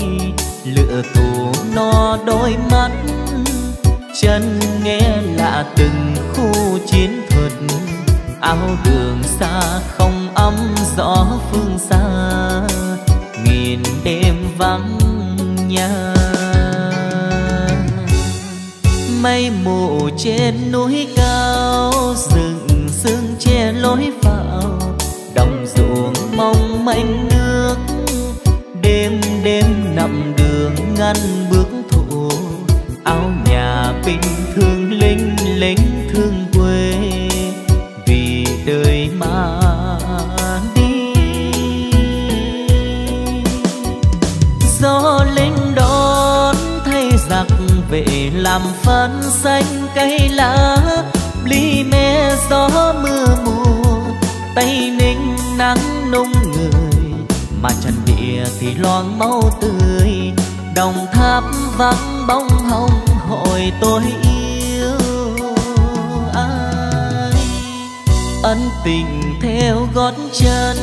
tôi lựa tù no đôi mắt chân nghe lạ từng khu chiến thuật áo đường xa không ấm gió phương xa nghìn đêm vắng nhà mây mù trên núi cao rừng sương che lối vào đồng ruộng mong manh nước đêm đêm nằm đường ngăn bước thủ áo nhà bình thương lính thương quê vì đời mà đi gió lính đón thay giặc về làm phấn xanh cây lá ly me gió mưa mùa Tây Ninh nắng nung người mà trần địa thì loang máu tươi đồng tháp vắng bóng hồng hồi tôi yêu ai ân tình theo gót chân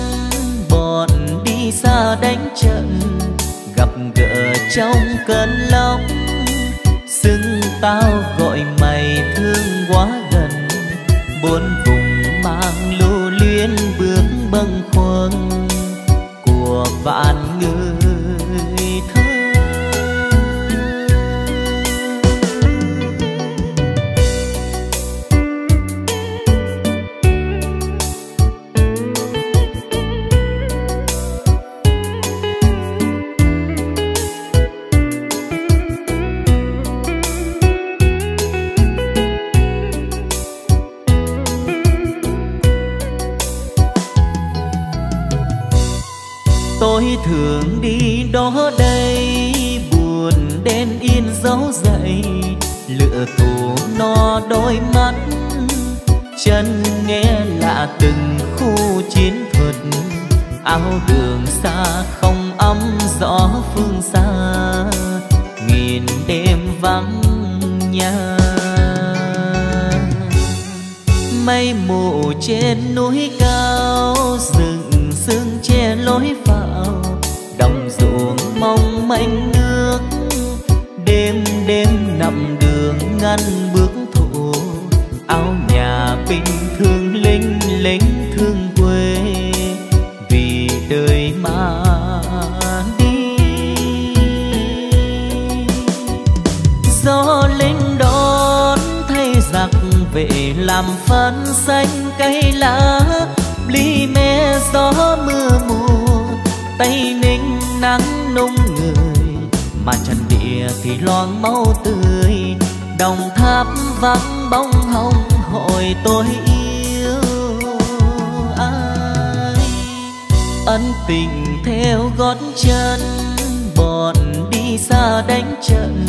bọn đi xa đánh trận gặp gỡ trong cơn lốc xưng tao gọi mày thương quá gần bốn vùng mang lưu luyến bước bâng khuâng của vạn người thân. Tôi thường đi đó đây buồn đen yên dấu dậy lựa tù no đôi mắt chân nghe lạ từng khu chiến thuật áo đường xa không ấm gió phương xa nghìn đêm vắng nhà mây mù trên núi cao rừng sương che lối vào đồng ruộng mong manh nước đêm đêm nằm đường ngăn bước thủ áo nhà bình thương lính thương quê vì đời mà đi gió lính đón thay giặc về làm phấn xanh cây lá ly me gió mưa mùa Tây Ninh nắng nung người mà trần địa thì loang máu tươi đồng tháp vắng bóng hồng hồi tôi yêu ai ân tình theo gót chân bọn đi xa đánh trận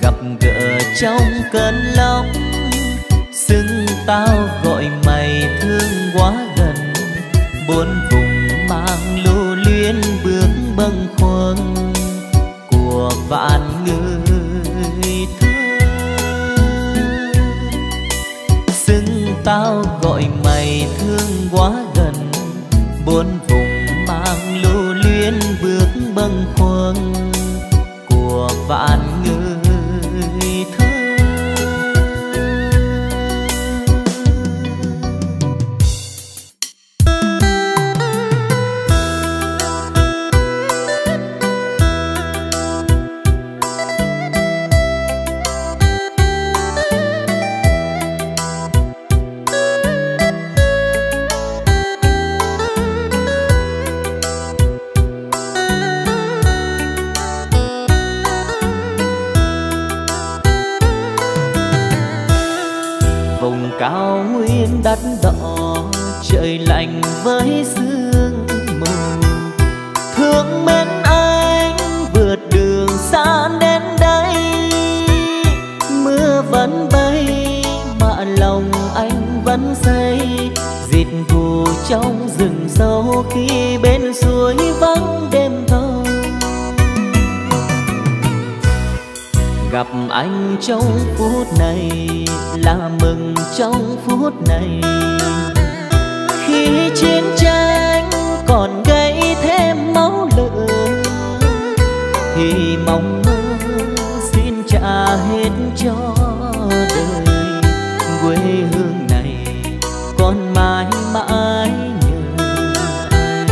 gặp gỡ trong cơn lốc xưng tao gọi mày thương quá gần bốn vùng mang lưu luyến bước bâng khuâng của vạn người thân xưng tao gọi mày thương quá gần bốn vùng mang lưu luyến bước bâng khuâng của vạn người cao nguyên đắt đỏ trời lạnh với sương mù thương mến anh vượt đường xa đến đây mưa vẫn bay mà lòng anh vẫn say dịt thù trong rừng sâu khi bên suối vắng đêm thâu gặp anh trong phút này là mừng trong phút này khi chiến tranh còn gây thêm máu lửa thì mong mơ xin trả hết cho đời. Quê hương này con mãi mãi nhớ ai.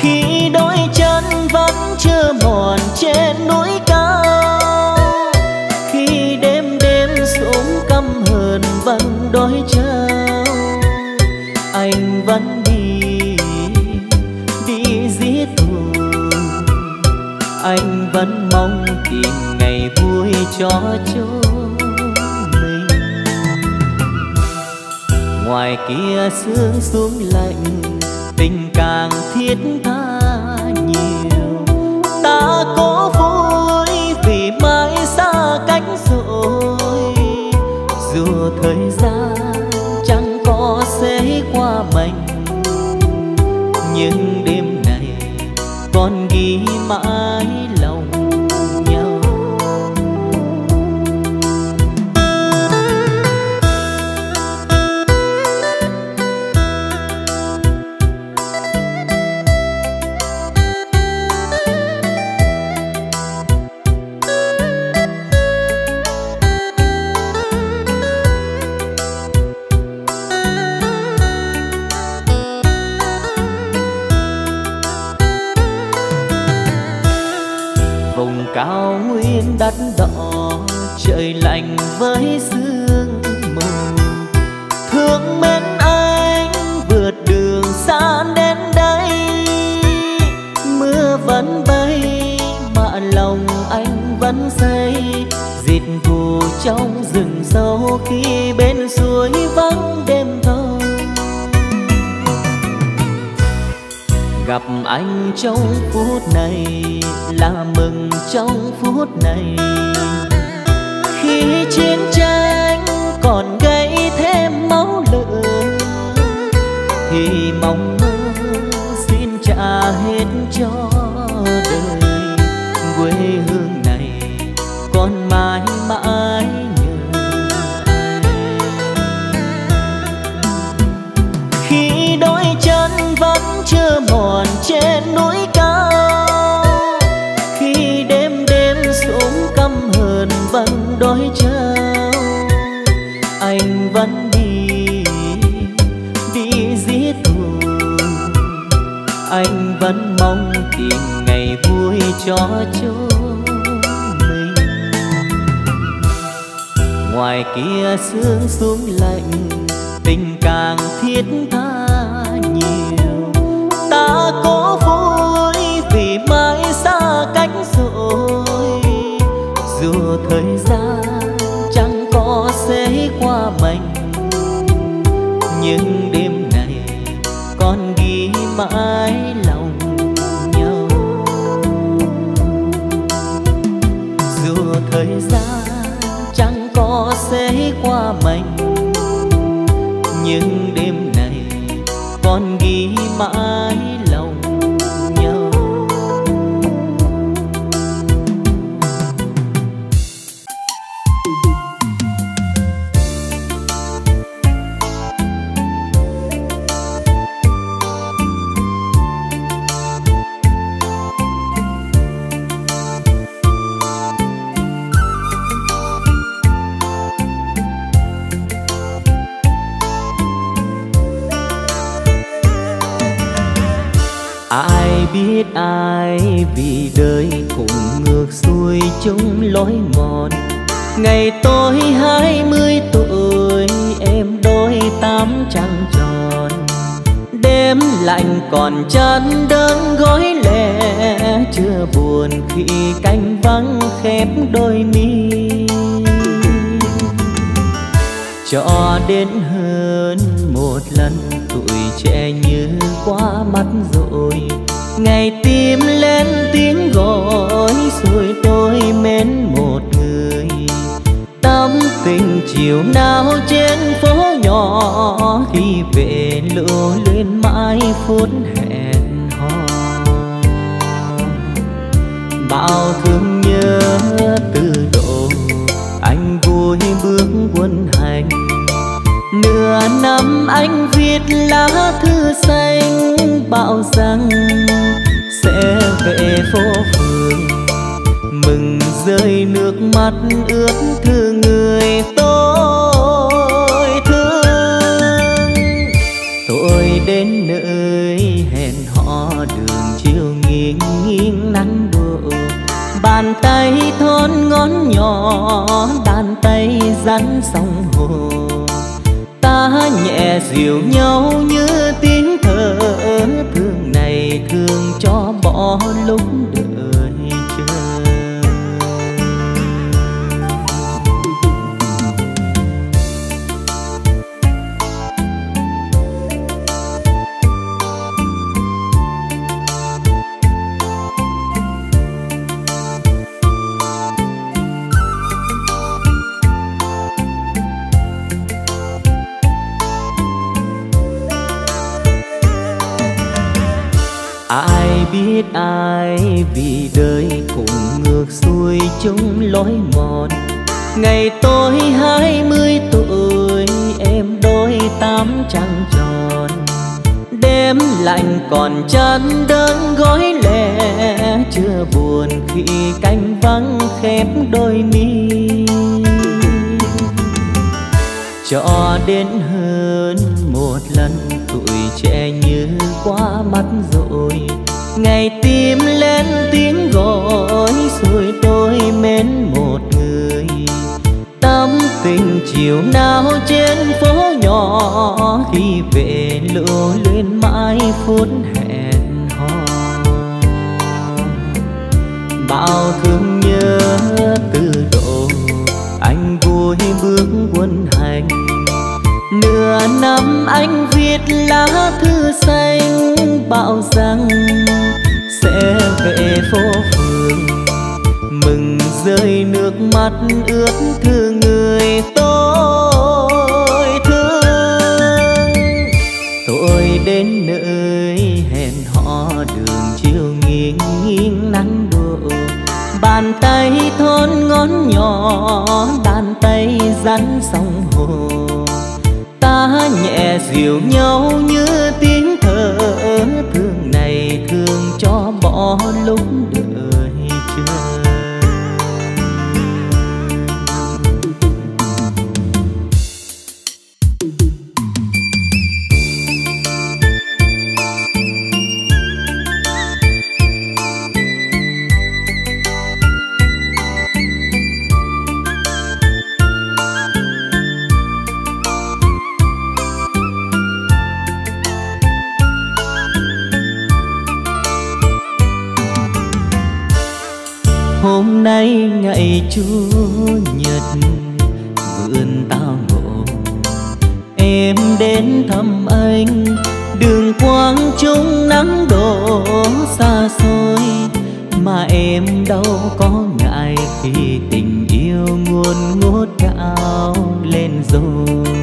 Khi đôi chân vẫn chưa mòn trên núi cao, khi đêm đêm xuống căm hờn vẫn đôi trao, anh vẫn đi giết thù. Anh vẫn mong tìm ngày vui cho chốn mình. Ngoài kia sương xuống lạnh, tình càng thiết tha nhiều. Ta cố vui vì mãi xa cách rồi, dù thời gian chẳng có sẽ qua mình, nhưng đêm này con ghi mãi lòng nhau. Cao nguyên đất đỏ, trời lạnh với sương mù. Thương mến anh vượt đường xa đến đây, mưa vẫn bay mà lòng anh vẫn say. Dịt thù trong rừng sâu khi bên suối vắng đêm thâu. Gặp anh trong phút này là mừng trong phút này. Khi chiến tranh còn gây thêm máu lửa thì mong mơ xin trả hết cho đời. Quê hương này con mãi mãi nhớ ai. Khi đôi chân vẫn chưa mòn trên núi cao, vẫn đôi trao, anh vẫn đi giết thù. Anh vẫn mong tìm ngày vui cho chốn mình. Ngoài kia sương xuống lạnh, tình càng thiết tha nhiều. Ta cố vui vì mãi xa cách rồi, dù thời gian chẳng có sẽ qua mình, nhưng đêm này con ghi mãi lòng nhau. Dù thời gian chẳng có sẽ qua mình, nhưng đêm này con ghi mãi lòng nhau. Biết ai vì đời cùng ngược xuôi chung lối mòn. Ngày tôi 20 tuổi, em đôi 8 trăng tròn. Đêm lạnh còn chân đơn gối lẻ, chưa buồn khi cánh vắng khép đôi mi. Cho đến hơn một lần tuổi trẻ như quá mắt rồi, ngày tim lên tiếng gọi rồi tôi mến một người. Tâm tình chiều nào trên phố nhỏ, khi về lưu luyến mãi phút hẹn hò. Bao thương nhớ từ độ anh vui bước quân hành. Nửa năm anh viết lá thư xanh bạo rằng về phố phường mừng rơi nước mắt ướt thương người tôi thương. Tôi đến nơi hẹn hò đường chiều nghiêng nghiêng nắng đổ, bàn tay thon ngón nhỏ bàn tay rắn sông hồ, ta nhẹ dịu nhau như tiếng thở thương này thương cho bỏ lúc đời chờ. Biết ai vì đời cùng ngược xuôi chung lối mòn. Ngày tôi 20 tuổi em đôi 8 trăng tròn. Đêm lạnh còn chán đơn gói lẻ, chưa buồn khi cánh vắng khép đôi mi. Cho đến hơn một lần tuổi trẻ như quá mắt rồi, ngày tim lên tiếng gọi rồi tôi mến một người. Tâm tình chiều nào trên phố nhỏ, khi về lưu luyến mãi phút hẹn hò. Bao thương nhớ từ độ anh vui bước quân hành, nửa năm anh viết lá thư xanh bảo rằng sẽ về phố phường mừng rơi nước mắt ướt thương người tôi thương. Tôi đến nơi hẹn hò đường chiều nghiêng nghiêng nắng đổ, bàn tay thon ngón nhỏ bàn tay rắn sông hồ, ta nhẹ dịu nhau như tiếng thở thương này thương cho bỏ lúc đời chờ. Hôm nay ngày Chủ nhật vườn tao ngộ, em đến thăm anh đường Quang Trung nắng đổ xa xôi. Mà em đâu có ngại khi tình yêu nguồn ngút cao lên rồi.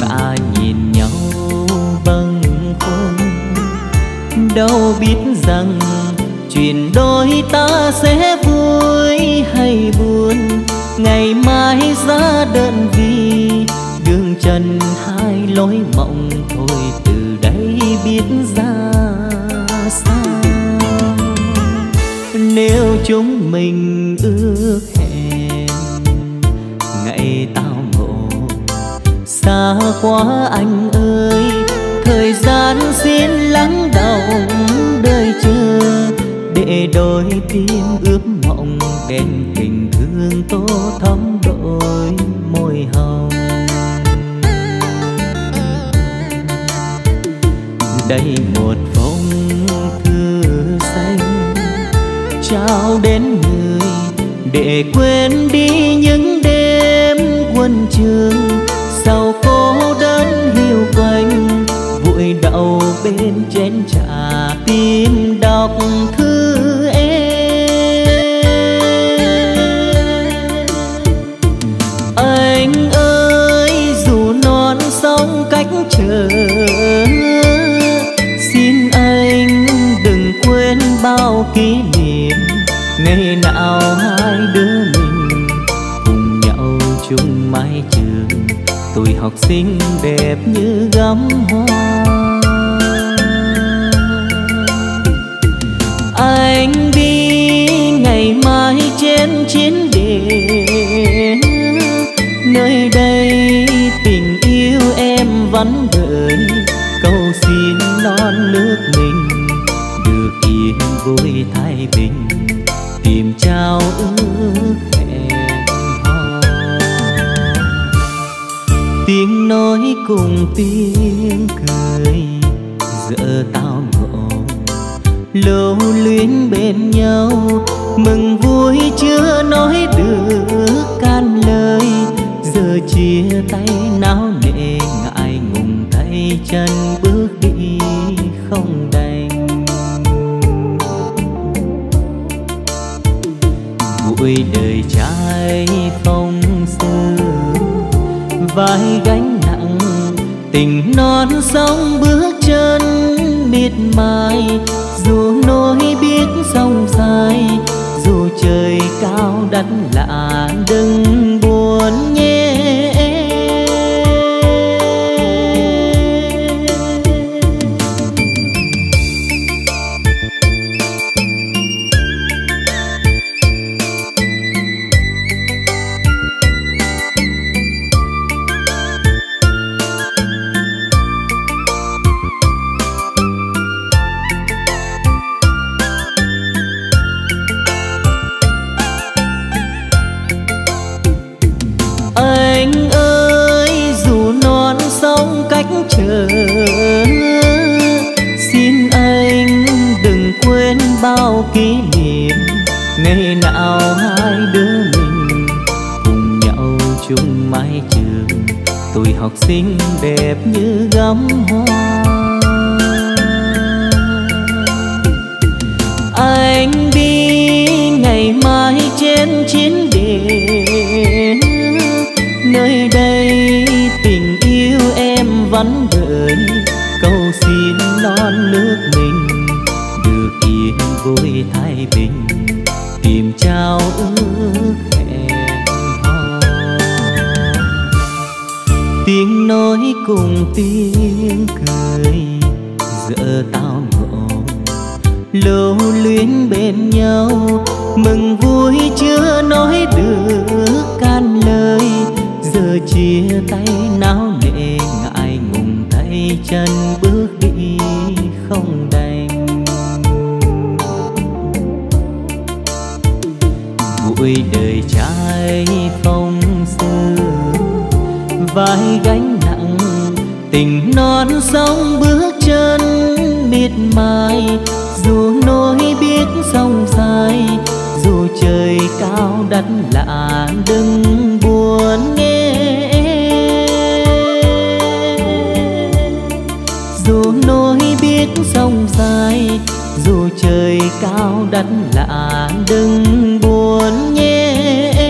Ta nhìn nhau bâng khuâng, đâu biết rằng chuyện đôi ta sẽ vui hay buồn. Ngày mai ra đơn vị đường trần hai lối mộng, thôi từ đây biết ra sao. Nếu chúng mình ước hẹn ngày tao ngộ xa quá anh ơi, thời gian xin lắng đọng đời chưa, để đôi tim ước mộng đèn tình thương tô thắm đôi môi hồng. Đây một phong thư xanh trao đến người, để quên đi những đêm quân trường sau cô đơn hiu quạnh. Đậu bên chén trà tim đọc thư em. Anh ơi dù non sông cách trở, xin anh đừng quên bao kỷ niệm ngày nào hai đứa mình cùng nhau chung mái trường. Tuổi học sinh đẹp như gấm hoa. ơi, cầu xin non nước mình được yên vui thái bình, tìm trao ước hẹn hò. Tiếng nói cùng tiếng cười giờ tao ngộ, lâu luyến bên nhau mừng vui chưa nói được can lời, giờ chia tay náo nề ngại ngùng tay chân bước đi không đành. Bụi đời trai phong xưa vai gánh nặng, tình non sóng bước chân miệt mài, dù nỗi biết sông dài, dù trời cao đất lạ đừng buồn nhé em. Anh ơi, dù non sông cách trở, xin anh đừng quên bao kỷ niệm ngày nào hai đứa mình cùng nhau chung mái trường, tuổi học sinh đẹp như gấm hoa. Anh đi ngày mai trên chiến địa, nơi đây tình yêu em vẫn đợi, cầu xin non nước mình được yên vui thái bình, tìm trao ước hẹn hò. Tiếng nói cùng tiếng cười giờ tao ngộ, lâu luyến bên nhau mừng vui chưa nói được can lời, giờ chia tay náo nề ngại ngùng tay chân bước đi không đành. Bụi đời trai phong xưa vai gánh nặng, tình non sông bước chân miệt mài, dù nỗi biết sông dài, dù trời cao đất lạ đừng buồn nghe em. Dù nỗi biết sông dài, dù trời cao đất lạ đừng buồn nghe em.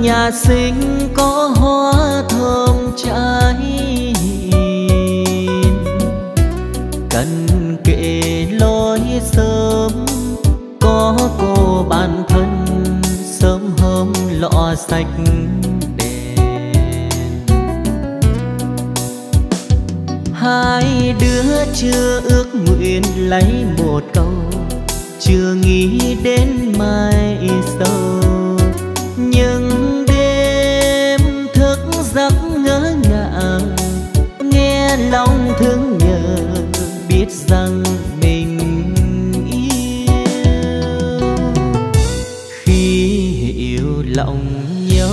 Nhà xinh có hoa thơm trái hiền, cần kệ lối sớm có cô bạn thân, sớm hôm lọ sạch đèn. Hai đứa chưa ước nguyện lấy một câu, chưa nghĩ đến mai sau. Nhưng đêm thức giấc ngỡ ngàng, nghe lòng thương nhớ biết rằng mình yêu. Khi hiểu lòng nhau,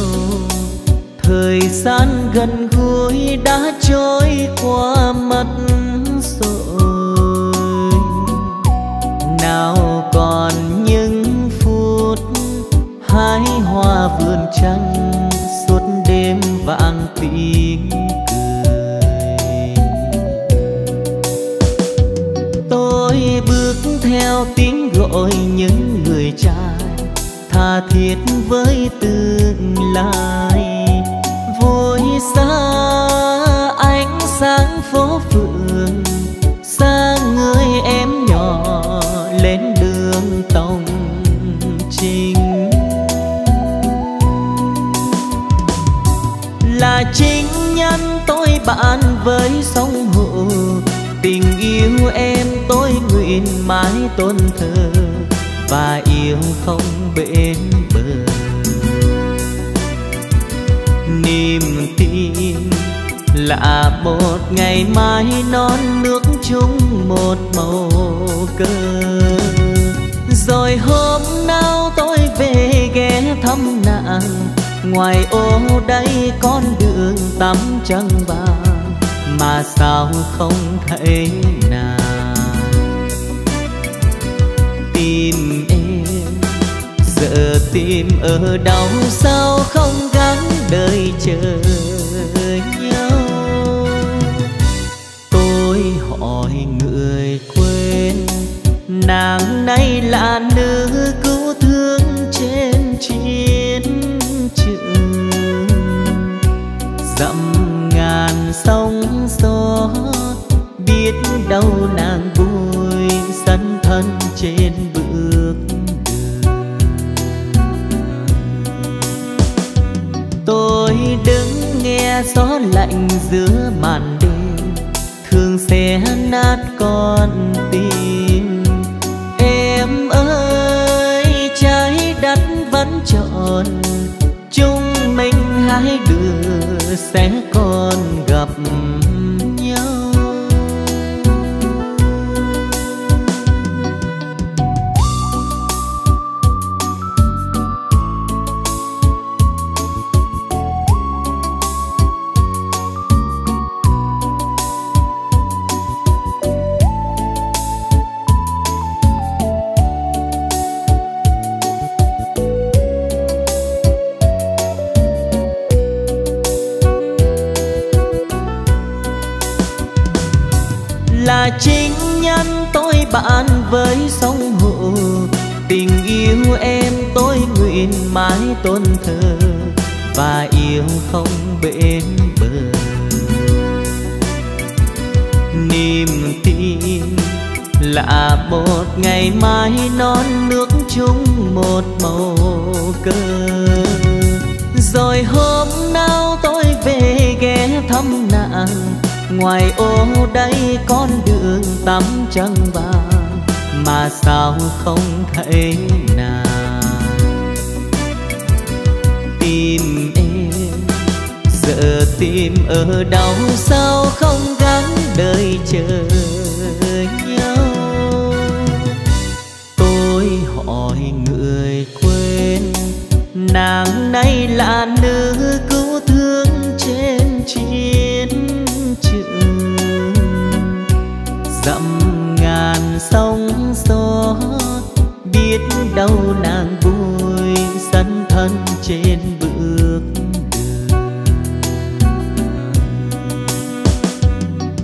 thời gian gần gũi đã trôi qua mất rồi, nào còn những phút hái hoa vườn trăng suốt đêm vạn tiếng cười. Tôi bước theo tiếng gọi những người trai, tha thiết với tương lai. Vội xa ánh sáng phố phường, xa người em nhỏ lên đường tổng trình. Là chính nhân tôi bạn với sông Hồ, tình yêu em tôi nguyện mãi tôn thờ và yêu không bên bờ. Niềm tin là một ngày mai non nước chung một màu cờ. Rồi hôm nào tôi về ghé thăm nàng, ngoài ô đây con đường tắm trăng vàng mà sao không thấy nàng. Tìm em giờ tìm ở đâu, sao không gắn đời chờ nhau. Tôi hỏi người quên, nàng nay là nữ cứu thương trên chiến trường. Dặm ngàn sóng gió, biết đâu nàng vui sân thân trên bước đường. Tôi đứng nghe gió lạnh giữa màn đêm, thương xé nát con tim. Em ơi trái đất vẫn tròn, chúng mình hai đứa sẽ còn gặp nhau. Là chính nhân tôi bạn với sông Hồ, tình yêu em tôi nguyện mãi tôn thờ và yêu không bên bờ. Niềm tin là một ngày mai non nước chung một màu cờ. Rồi hôm nào tôi về ghé thăm nàng, ngoài ô đây con đường tắm trăng vàng mà sao không thấy nàng. Tìm em giờ tìm ở đâu, sao không gắn đời chờ nhau. Tôi hỏi người quên, nàng nay là nữ cứu thương trên chiến trường. Dặm ngàn sóng gió, biết đâu nàng vui sân thân trên bước đường.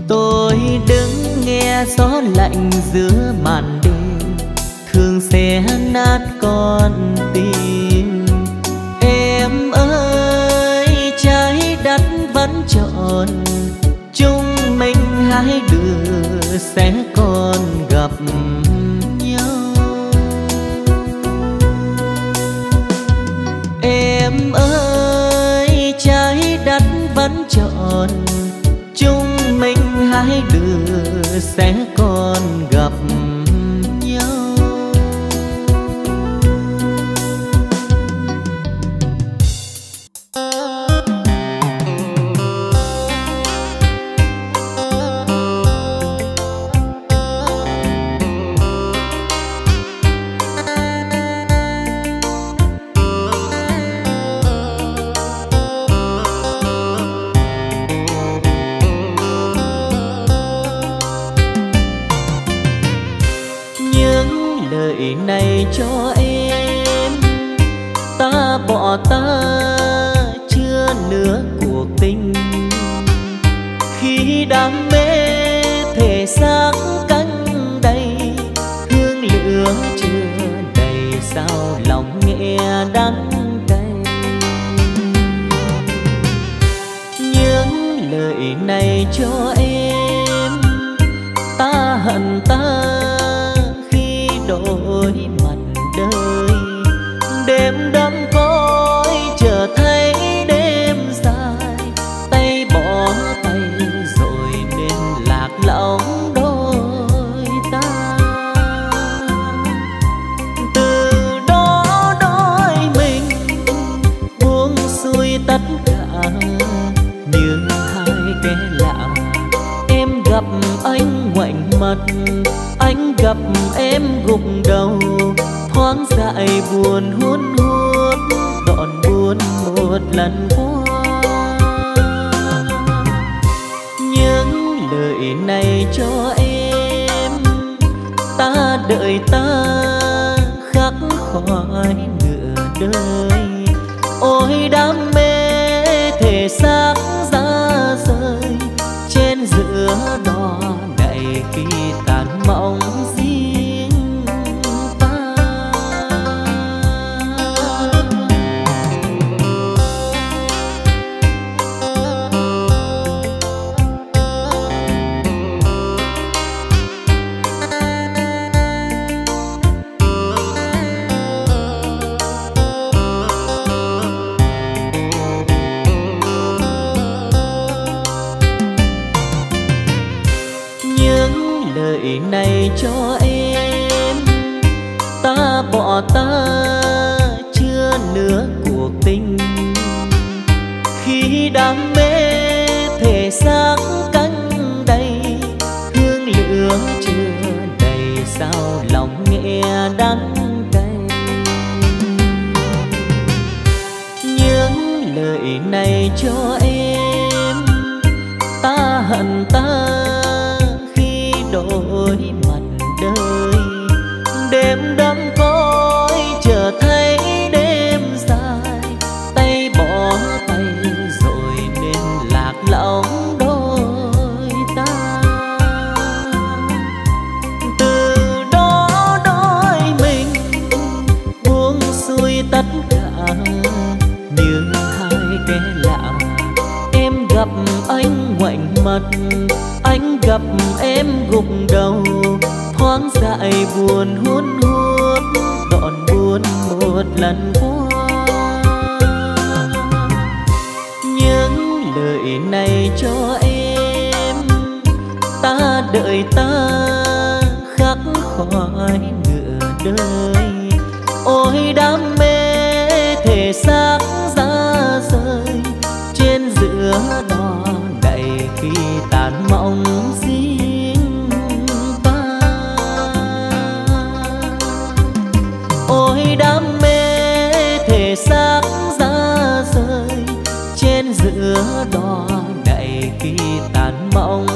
Tôi đứng nghe gió lạnh giữa màn đêm, thương xé nát con tim. Em ơi trái đất vẫn tròn, chúng mình hai đứa sẽ còn gặp nhau. Em ơi trái đất vẫn tròn, chúng mình hai đứa sẽ còn gặp nhau. Này cho em, ta bỏ ta chưa nửa cuộc tình. Khi đam mê thể xác cánh đầy, hương lửa chưa đầy sao lòng nghe. này cho em. Ta hận ta khi đổi mặt đời, đêm đắm cõi chờ thấy đêm dài. Tay bỏ tay rồi nên lạc lõng đôi ta. Từ đó đôi mình buông xuôi tất cả như hai kẻ lạ. Em gặp anh ngoảnh mặt, anh gặp em gục đầu. Thoáng dại buồn hút hút, đoạn buồn một lần qua. Những lời này cho em, ta đợi ta khắc khoải nửa đời. Ôi đam mê thể xác ra rời, trên giữa đó ngày khi tàn mộng này cho em. Ta bỏ ta chưa nửa cuộc tình, khi đam mê thể xác cánh đầy. Hương lượng chưa đầy sao lòng nghe đắng cay. Những lời này cho em, ta hận ta đổi mặt đời, đêm đắm cõi chờ thấy đêm dài. Tay bỏ tay rồi nên lạc lõng đôi ta. Từ đó đôi mình buông xuôi tất cả như hai kẻ lạ. Em gặp anh ngoảnh mặt, anh gặp em gục đầu. Thoáng dại buồn hút hút, đoạn buồn một lần qua. Những lời này cho em, ta đợi ta khắc khoải nửa đời. Ôi đam mê thể xác ra rời, trên giữa đó đầy khi tàn mộng riêng ta. Ôi đam mê thể xác ra rời, trên giữa đó đầy khi tàn mộng riêng ta.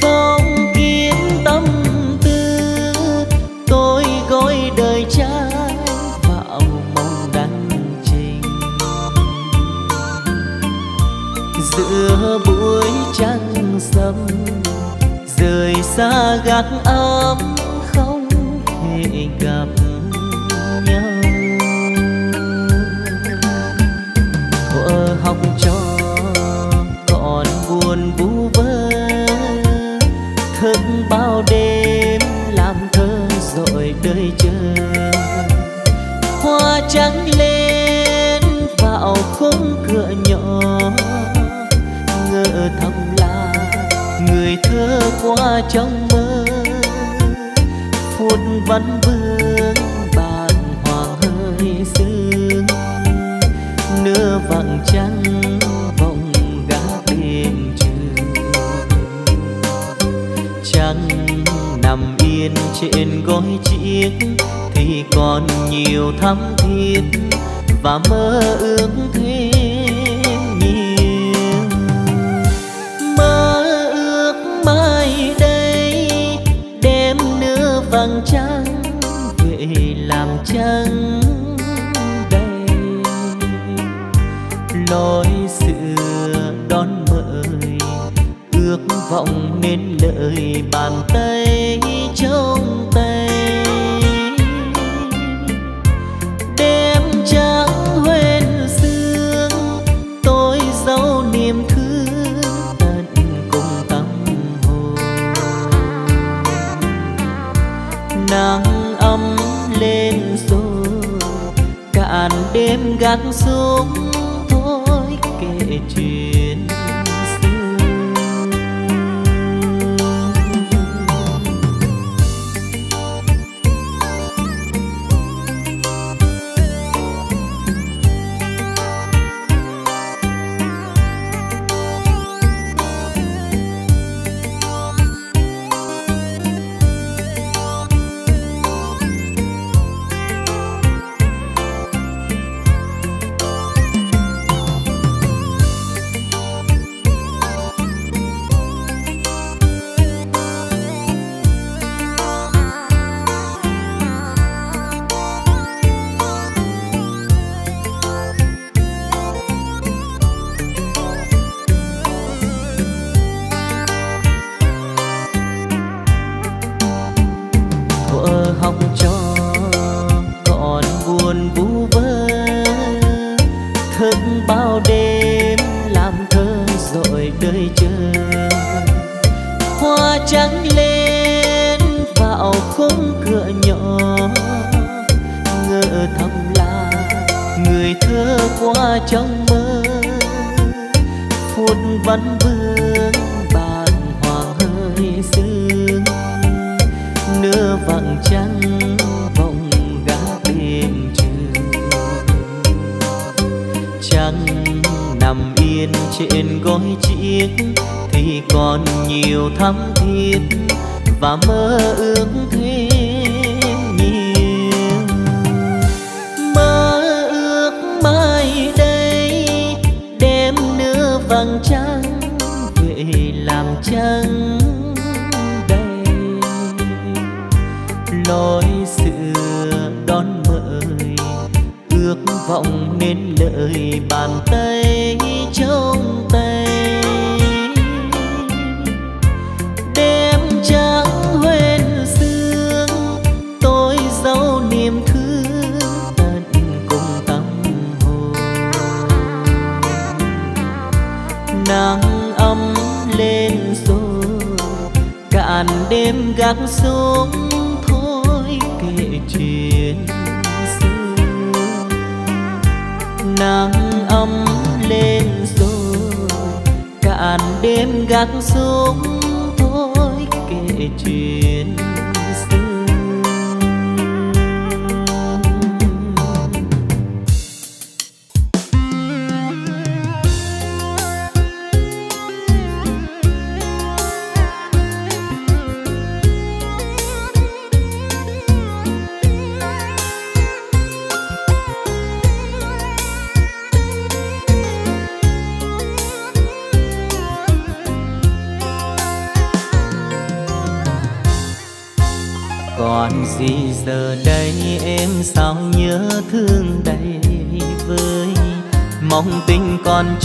Phong kiến tâm tư xa gác ấm không thể gặp nhau. Thuở học trò còn buồn vu vơ, thức bao đêm làm thơ rồi đời chờ. Hoa trắng lên vào khung cửa nhỏ, ngỡ thầm là người thơ qua trong mơ. Phút văn vương bàn hoàng hơi sương, nửa vầng trăng vòng gác đêm trường. Trăng nằm yên trên gối chiếc thì còn nhiều thắm thiết và mơ ước thêm nhiều. Mơ ước mai đây đem nửa vầng trăng về làm trăng đầy. Lối xưa đón mời ước vọng nên lời bàn tay trong tay. Trắng huyền sương tôi giấu niềm thương tận cùng tâm hồn. Nắng ấm lên rồi cạn đêm gạt xuống, thôi kể chuyện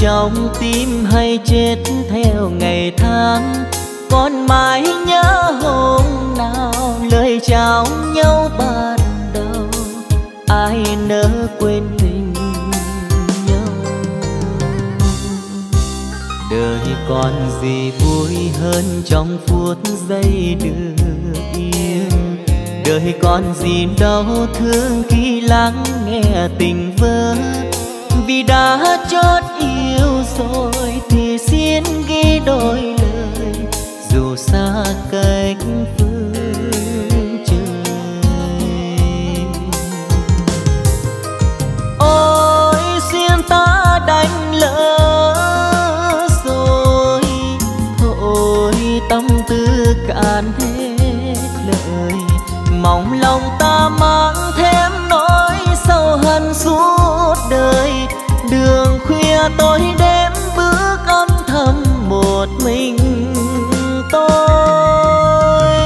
trong tim hay chết theo ngày tháng. Con mãi nhớ giao nhau ban đầu, ai nỡ quên tình nhau. Đời còn gì vui hơn trong phút giây được yêu. Đời còn gì đau thương khi lắng nghe tình vỡ. Vì đã chót yêu rồi thì xin ghi đôi lời, dù xa cách phương trời. Ôi xin ta đánh lỡ rồi, thôi tâm tư cạn hết lời. Mong lòng ta mang thêm nỗi sầu hận suốt đời. Đường khuya tối đêm bước âm thầm một mình tôi.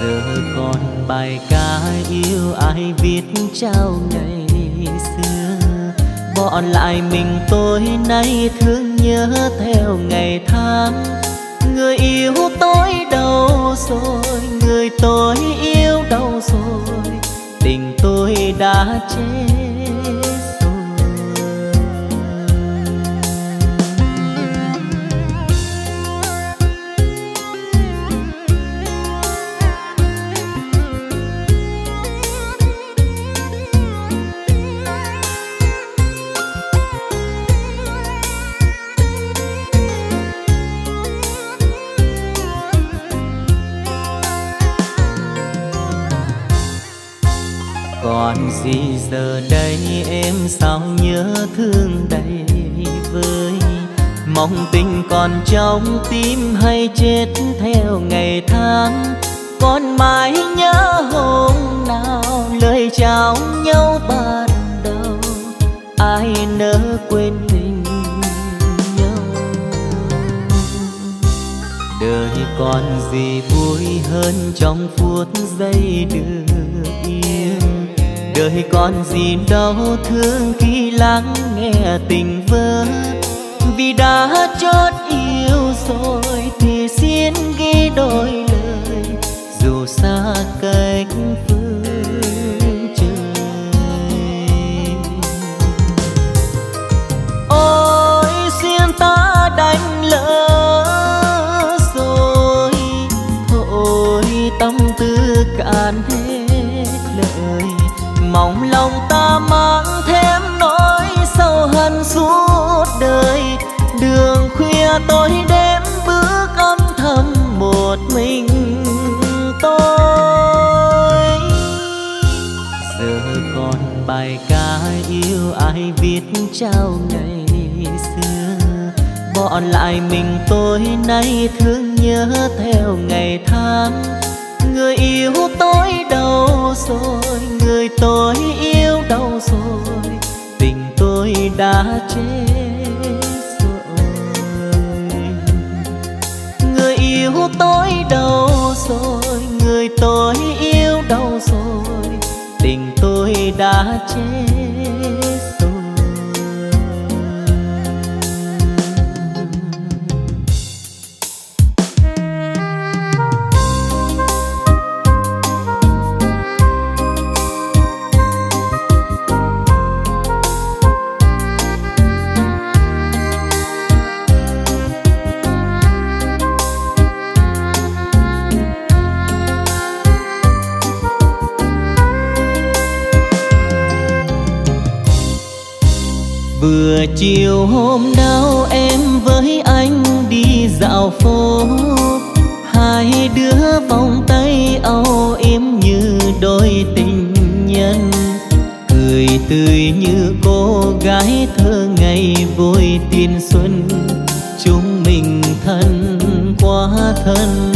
Giờ còn bài ca yêu ai viết trao ngày xưa. Bọn lại mình tôi nay thương nhớ theo ngày tháng. Người yêu tôi đâu rồi, người tôi yêu đâu rồi, tình tôi đã chết. Còn gì giờ đây em sao nhớ thương đầy vơi. Mong tình còn trong tim hay chết theo ngày tháng. Còn mãi nhớ hôm nào lời chào nhau ban đầu, ai nỡ quên tình nhau. Đời còn gì vui hơn trong phút giây được yêu. Đời còn gì đau thương khi lắng nghe tình vỡ. Vì đã chót yêu rồi thì xin ghi đôi lời, dù xa cách phương trời. Ôi xin ta đánh lỡ rồi, thôi tâm tư cạn hết lời. Mong lòng ta mang thêm nỗi sầu hận suốt đời. Đường khuya tối đêm bước âm thầm một mình tôi. Giờ còn bài ca yêu ai viết trao ngày xưa. Bọn lại mình tôi nay thương nhớ theo ngày tháng. Người yêu tôi đâu rồi, người tôi yêu đâu rồi, tình tôi đã chết rồi. Người yêu tôi đâu rồi, người tôi yêu đâu rồi, tình tôi đã chết. Vừa chiều hôm nào em với anh đi dạo phố, hai đứa vòng tay âu yếm như đôi tình nhân. Cười tươi như cô gái thơ ngày vui tiên xuân, chúng mình thân quá thân.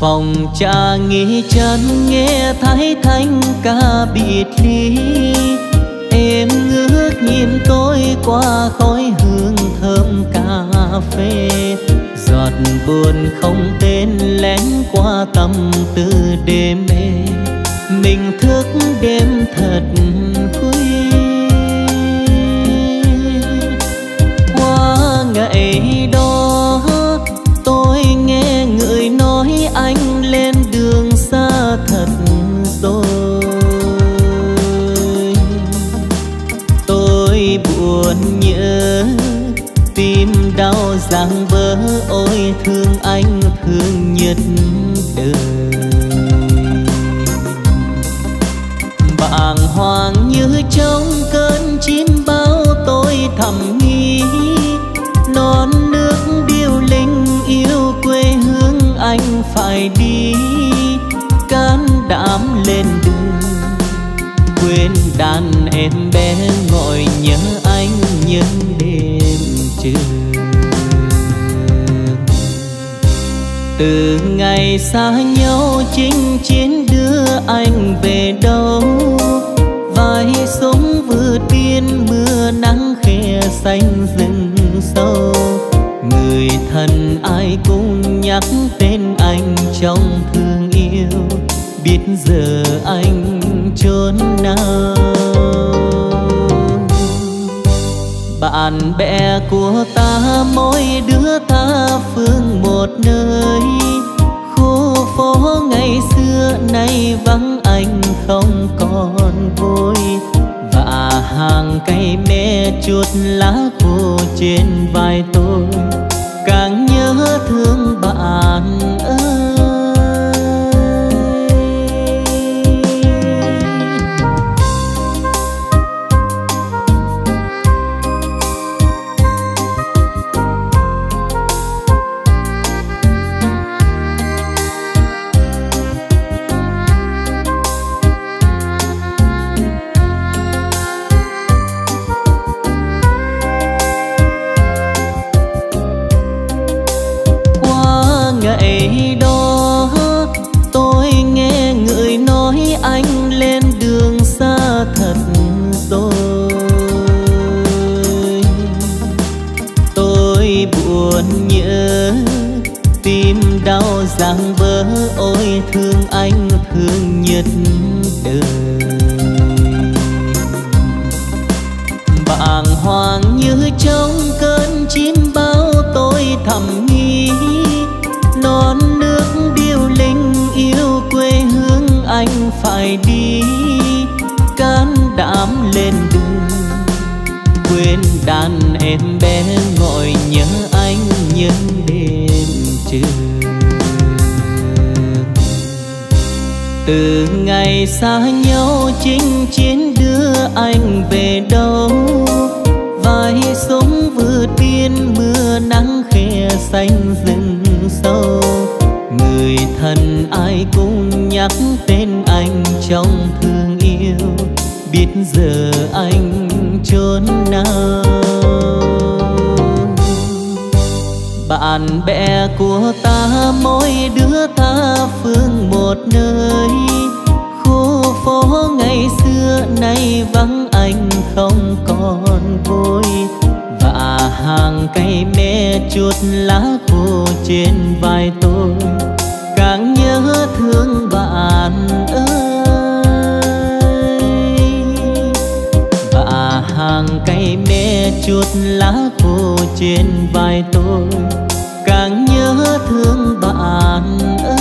Phòng trà nghỉ chân nghe Thái Thanh ca biệt ly. Em ngước nhìn tôi qua khói hương thơm cà phê. Giọt buồn không tên lén qua tâm tư đêm mê. Mình thức đêm thật khuya. Qua ngày đó tôi nghe người giang bờ, ôi thương anh thương nhất đời. Bàng hoàng như trong cơn chim bao tôi thầm nghĩ, non nước điêu linh yêu quê hương anh phải đi. Can đảm lên đường quên đàn em bé, ngồi nhớ anh những đêm trường. Từ ngày xa nhau chinh chiến đưa anh về đâu, vai sống vừa tiên mưa nắng khe xanh rừng sâu. Người thân ai cũng nhắc tên anh trong thương yêu, biết giờ anh chốn nào. Bạn bè của ta mỗi đứa tha phương một nơi, khu phố ngày xưa nay vắng anh không còn vui. Và hàng cây me chuột lá khô trên vai tôi, càng nhớ thương bạn ơi. Đau giang vỡ, ôi thương anh thương nhất đời. Bàng hoàng như trong cơn chim bao tôi thầm nghĩ, non nước điêu linh yêu quê hương anh phải đi. Can đảm lên đường quên đàn em bé, ngồi nhớ anh những đêm trường. Từ ngày xa nhau chinh chiến đưa anh về đâu, vai sống vừa tiên mưa nắng khe xanh rừng sâu. Người thân ai cũng nhắc tên anh trong thương yêu, biết giờ anh chốn nào. Bạn bè của ta mỗi đứa tha phương một nơi, khu phố ngày xưa nay vắng anh không còn vui. Và hàng cây me chuột lá khô trên vai tôi, càng nhớ thương bạn ơi. Và hàng cây me chuột lá khô trên vai tôi, càng nhớ thương bạn ơi.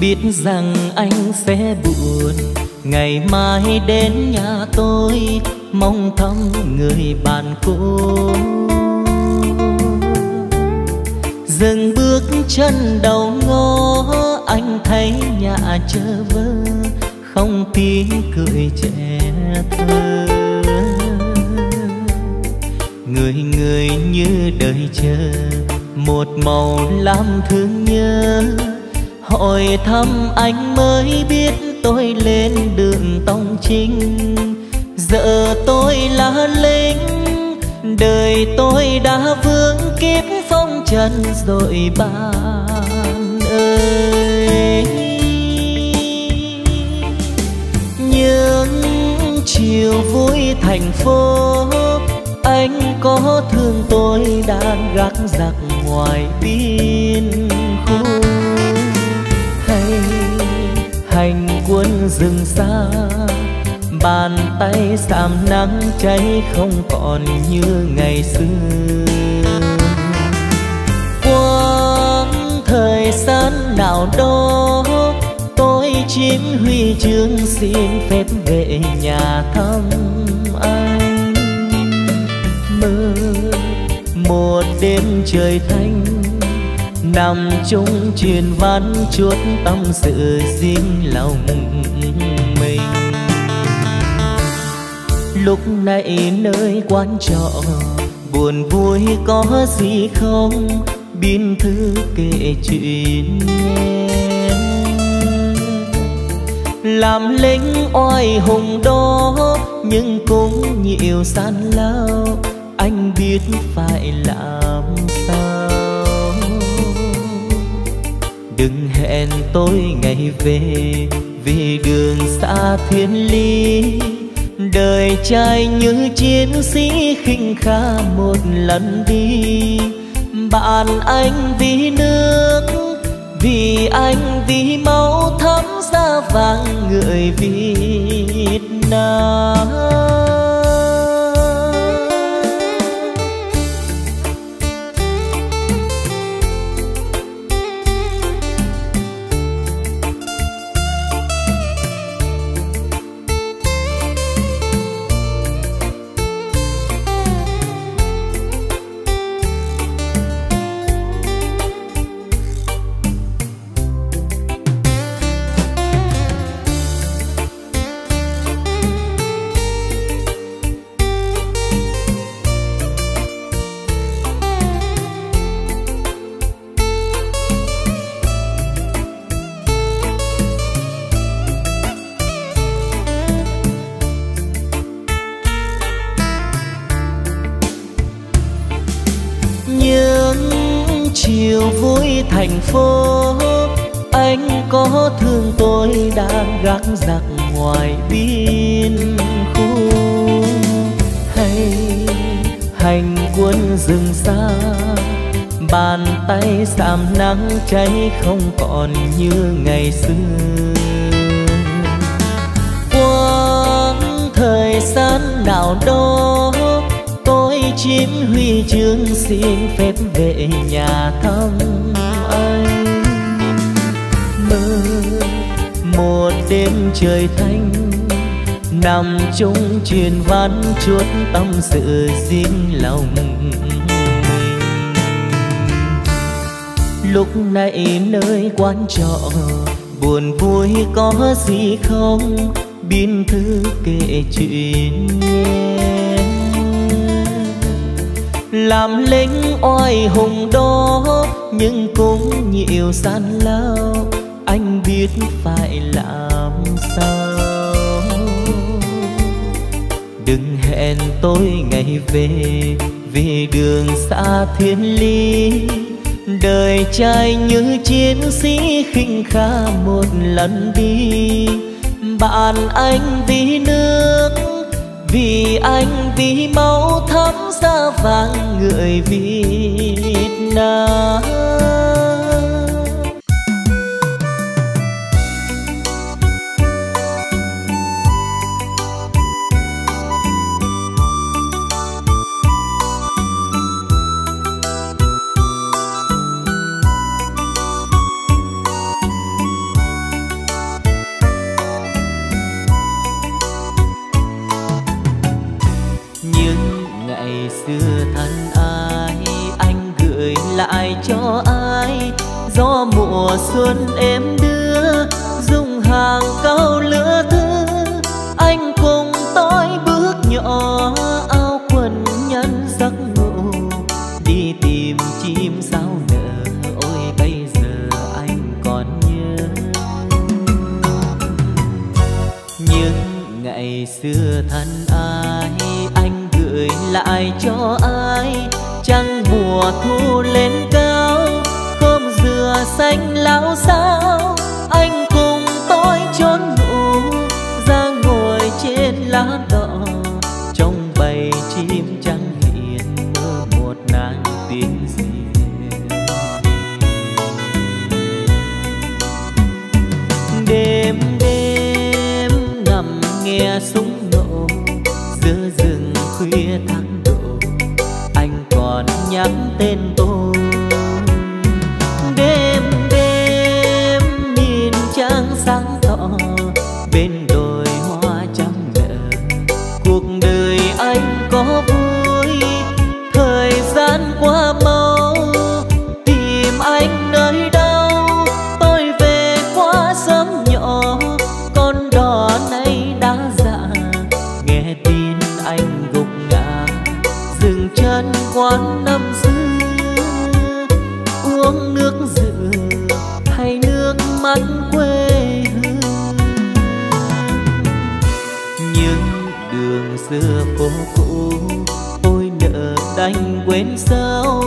Biết rằng anh sẽ buồn, ngày mai đến nhà tôi mong thăm người bạn cũ. Dừng bước chân đầu ngõ, anh thấy nhà trơ vơ, không tiếng cười trẻ thơ. Người người như đời chờ, một màu lam thương nhớ. Hỏi thăm anh mới biết tôi lên đường tông chính. Giờ tôi là lính, đời tôi đã vướng kiếp phong trần rồi bạn ơi. Nhưng chiều vui thành phố, anh có thương tôi đang gác giặc ngoài biên khu. Hay hành quân rừng xa, bàn tay sạm nắng cháy không còn như ngày xưa. Quãng thời gian nào đó tôi chiếm huy chương xin phép về nhà thăm anh. Mơ một đêm trời thanh, nằm chung truyền văn chuốt tâm sự riêng lòng mình. Lúc này nơi quán trọ buồn vui có gì không, biên thư kể chuyện nghe. Làm lính oai hùng đó nhưng cũng nhiều gian lao, anh biết phải làm sao. Đừng hẹn tôi ngày về vì đường xa thiên lý, đời trai như chiến sĩ khinh khá một lần đi. Bạn anh vì nước, vì anh vì máu thấm da vàng người Việt Nam. Thành phố, anh có thương tôi đang gác giặc ngoài biên khu. Hay hành quân rừng xa, bàn tay sạm nắng cháy không còn như ngày xưa. Quãng thời gian nào đó tôi chiếm huy chương xin phép về nhà thăm anh. Mơ một đêm trời thanh, nằm chung truyền văn chuốt tâm sự riêng lòng mình. Lúc này nơi quán trọ buồn vui có gì không, biên thư kể chuyện nghe. Làm lính oai hùng đó nhưng cũng nhiều gian lao, anh biết phải làm sao. Đừng hẹn tôi ngày về vì đường xa thiên lý, đời trai như chiến sĩ khinh khá một lần đi. Bạn anh vì nước, vì anh vì máu thấm da vàng người Việt Nam. Cho ai gió mùa xuân em đưa, dùng hàng câu lửa thư, anh cùng tôi bước nhỏ áo quần nhân giấc ngủ đi tìm chim sao nở. Ôi bây giờ anh còn nhớ những ngày xưa thân ai, anh gửi lại cho ai trăng mùa thu lên cao, khóm dừa xanh lão sao, anh cùng tôi trốn ngủ ra ngồi trên lá. lá đỏ trong bầy chim trắng hiền mơ một nàng tiếng diều. Đêm đêm nằm nghe súng nổ giữa rừng khuya tháng độ, anh còn nhắc tên tôi. Đêm đêm nhìn trăng sáng tỏ bên đồi hoa trắng nở, cuộc đời anh có vui, thời gian qua mau tìm anh nơi đâu. Tôi về quá sớm nhỏ, con đò nay đã già, nghe tin anh gục ngã dừng chân quán năm xưa, uống nước dừa hay nước mắt quê. Xưa phố cũ ôi nợ đành quên sao,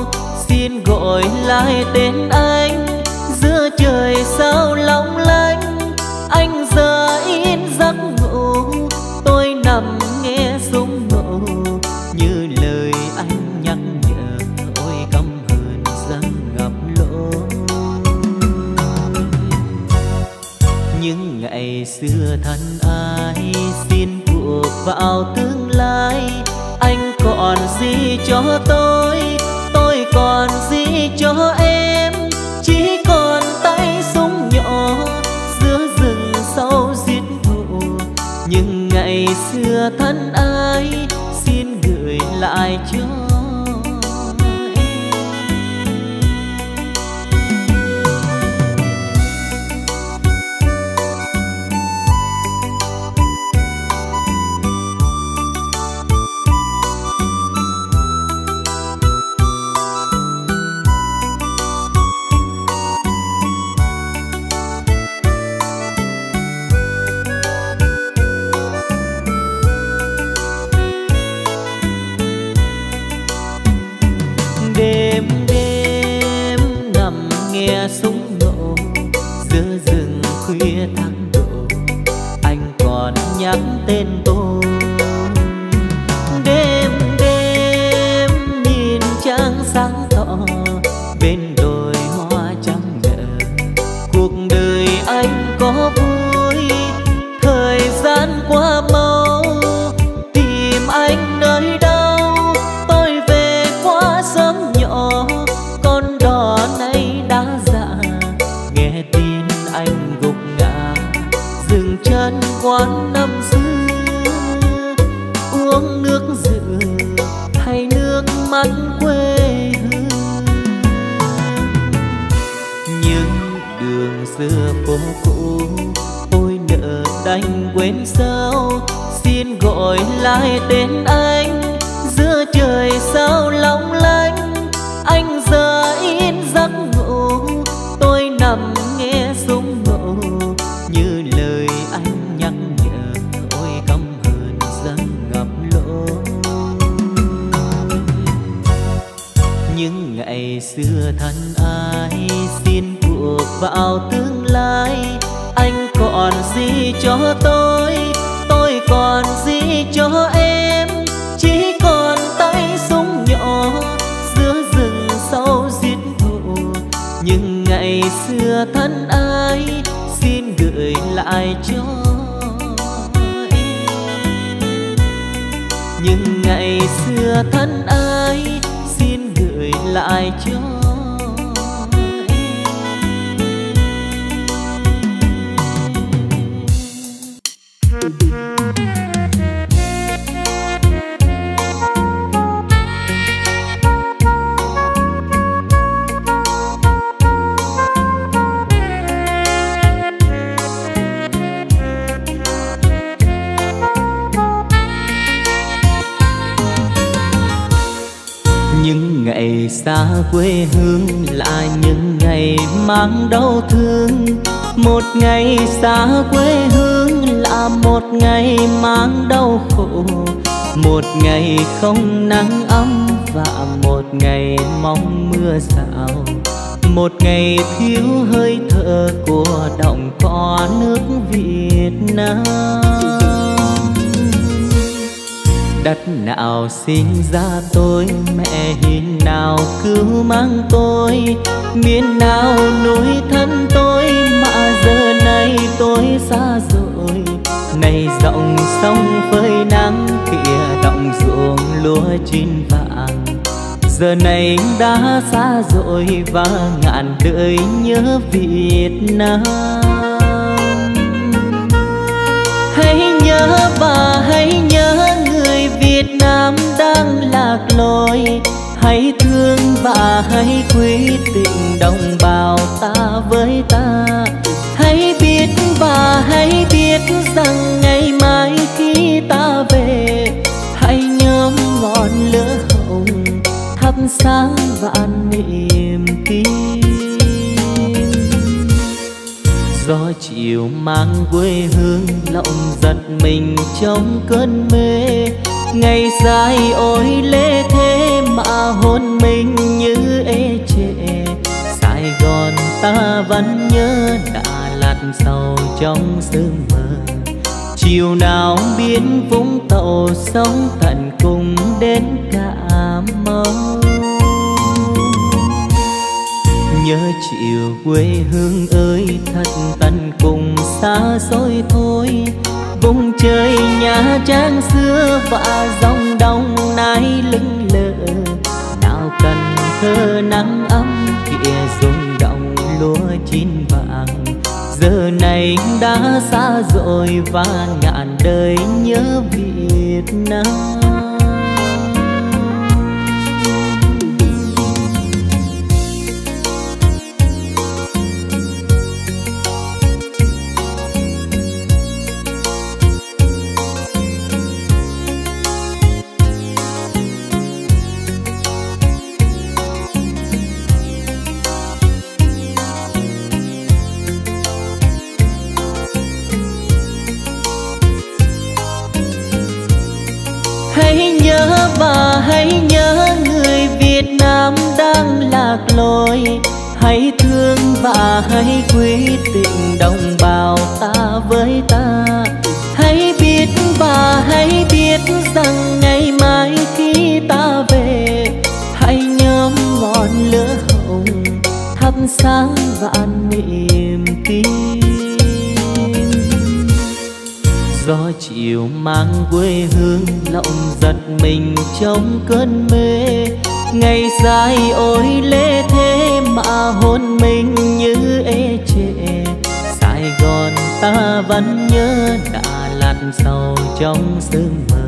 xin gọi lại tên anh giữa trời sao long lanh. Anh giờ in giấc ngủ, tôi nằm nghe súng nổ như lời anh nhắc nhở, ôi căm hờn răng ngập lỗ. Những ngày xưa thân ai xin vào tương lai, anh còn gì cho tôi còn gì cho em, chỉ còn tay súng nhỏ giữa rừng sâu giết thù. Nhưng ngày xưa thân ai xin gửi lại cho súng nổ giữa rừng khuya tháng độ, anh còn nhắc tên tôi. Đêm đêm nhìn trăng sáng tỏ bên đồi hoa trắng nở, cuộc đời anh có vui, thời gian qua mau tìm anh nơi đâu. Quán năm xưa uống nước dừa hay nước mắt quê hương. Những đường xưa phố cũ ôi nợ đành quên sao, xin gọi lại tên anh giữa trời sao long lanh. Anh giờ in giấc ngủ, tôi nằm nghe súng nổ như lời anh ngày xưa thân ai xin buộc vào tương lai, anh còn gì cho tôi còn gì cho em, chỉ còn tay súng nhỏ giữa rừng sâu giết thù. Nhưng ngày xưa thân ai xin gửi lại cho em, nhưng ngày xưa thân ai lại cho xa quê hương là những ngày mang đau thương. Một ngày xa quê hương là một ngày mang đau khổ, một ngày không nắng ấm và một ngày mong mưa rào, một ngày thiếu hơi thở của đồng cỏ nước Việt Nam. Đất nào sinh ra tôi, mẹ hiền nào cứu mang tôi, miền nào núi thân tôi, mà giờ này tôi xa rồi. Này dòng sông phơi nắng, kia đồng ruộng lúa chín vàng. Giờ này đã xa rồi và ngàn đời nhớ Việt Nam. Hãy nhớ bà, hãy nhớ người Việt Nam đang lạc lối. Hãy thương và hãy quý tình đồng bào ta với ta. Hãy biết và hãy biết rằng ngày mai khi ta về, hãy nhóm ngọn lửa hồng thắp sáng vạn niềm tin. Gió chiều mang quê hương lộng giật mình trong cơn mê. Ngày dài ôi lê thế mà hồn mình như ê trệ. Sài Gòn ta vẫn nhớ Đà Lạt sầu trong sương mơ. Chiều nào biến Vũng Tàu sống tận cùng đến Cà Mau. Nhớ chiều quê hương ơi thật tận cùng xa xôi thôi. Vùng trời Nha Trang xưa và dòng Đồng Nai lững lờ. Nào Cần Thơ nắng ấm kia rung động lúa chín vàng. Giờ này đã xa rồi và ngàn đời nhớ Việt Nam. Hãy nhớ người Việt Nam đang lạc lối. Hãy thương và hãy quý tình đồng bào ta với ta. Hãy biết và hãy biết rằng ngày mai khi ta về, hãy nhóm ngọn lửa hồng thắp sáng vạn niềm tin. Gió chiều mang quê hương lộng giật mình trong cơn mê. Ngày dài ôi lê thế mà hồn mình như ê trệ. Sài Gòn ta vẫn nhớ Đà Lạt sầu trong sương mơ.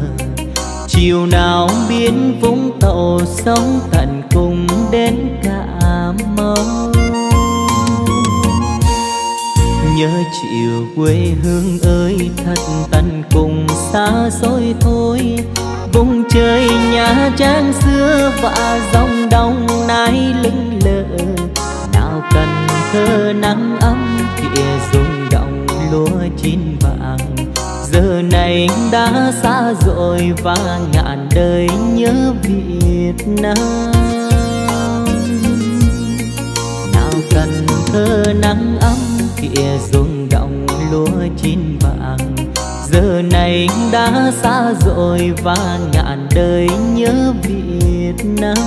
Chiều nào biến Vũng Tàu sống tận cùng đến Cà Mau. Nhớ chiều quê hương ơi thật tận cùng xa xôi thôi. Vùng trời Nha Trang xưa và dòng Đồng Nai lững lờ. Nào Cần Thơ nắng ấm kia rung động lúa chín vàng. Giờ này đã xa rồi và ngàn đời nhớ Việt Nam. Nào Cần Thơ nắng ấm kia rung động lúa chín vàng. Giờ này đã xa rồi và ngàn đời nhớ Việt Nam.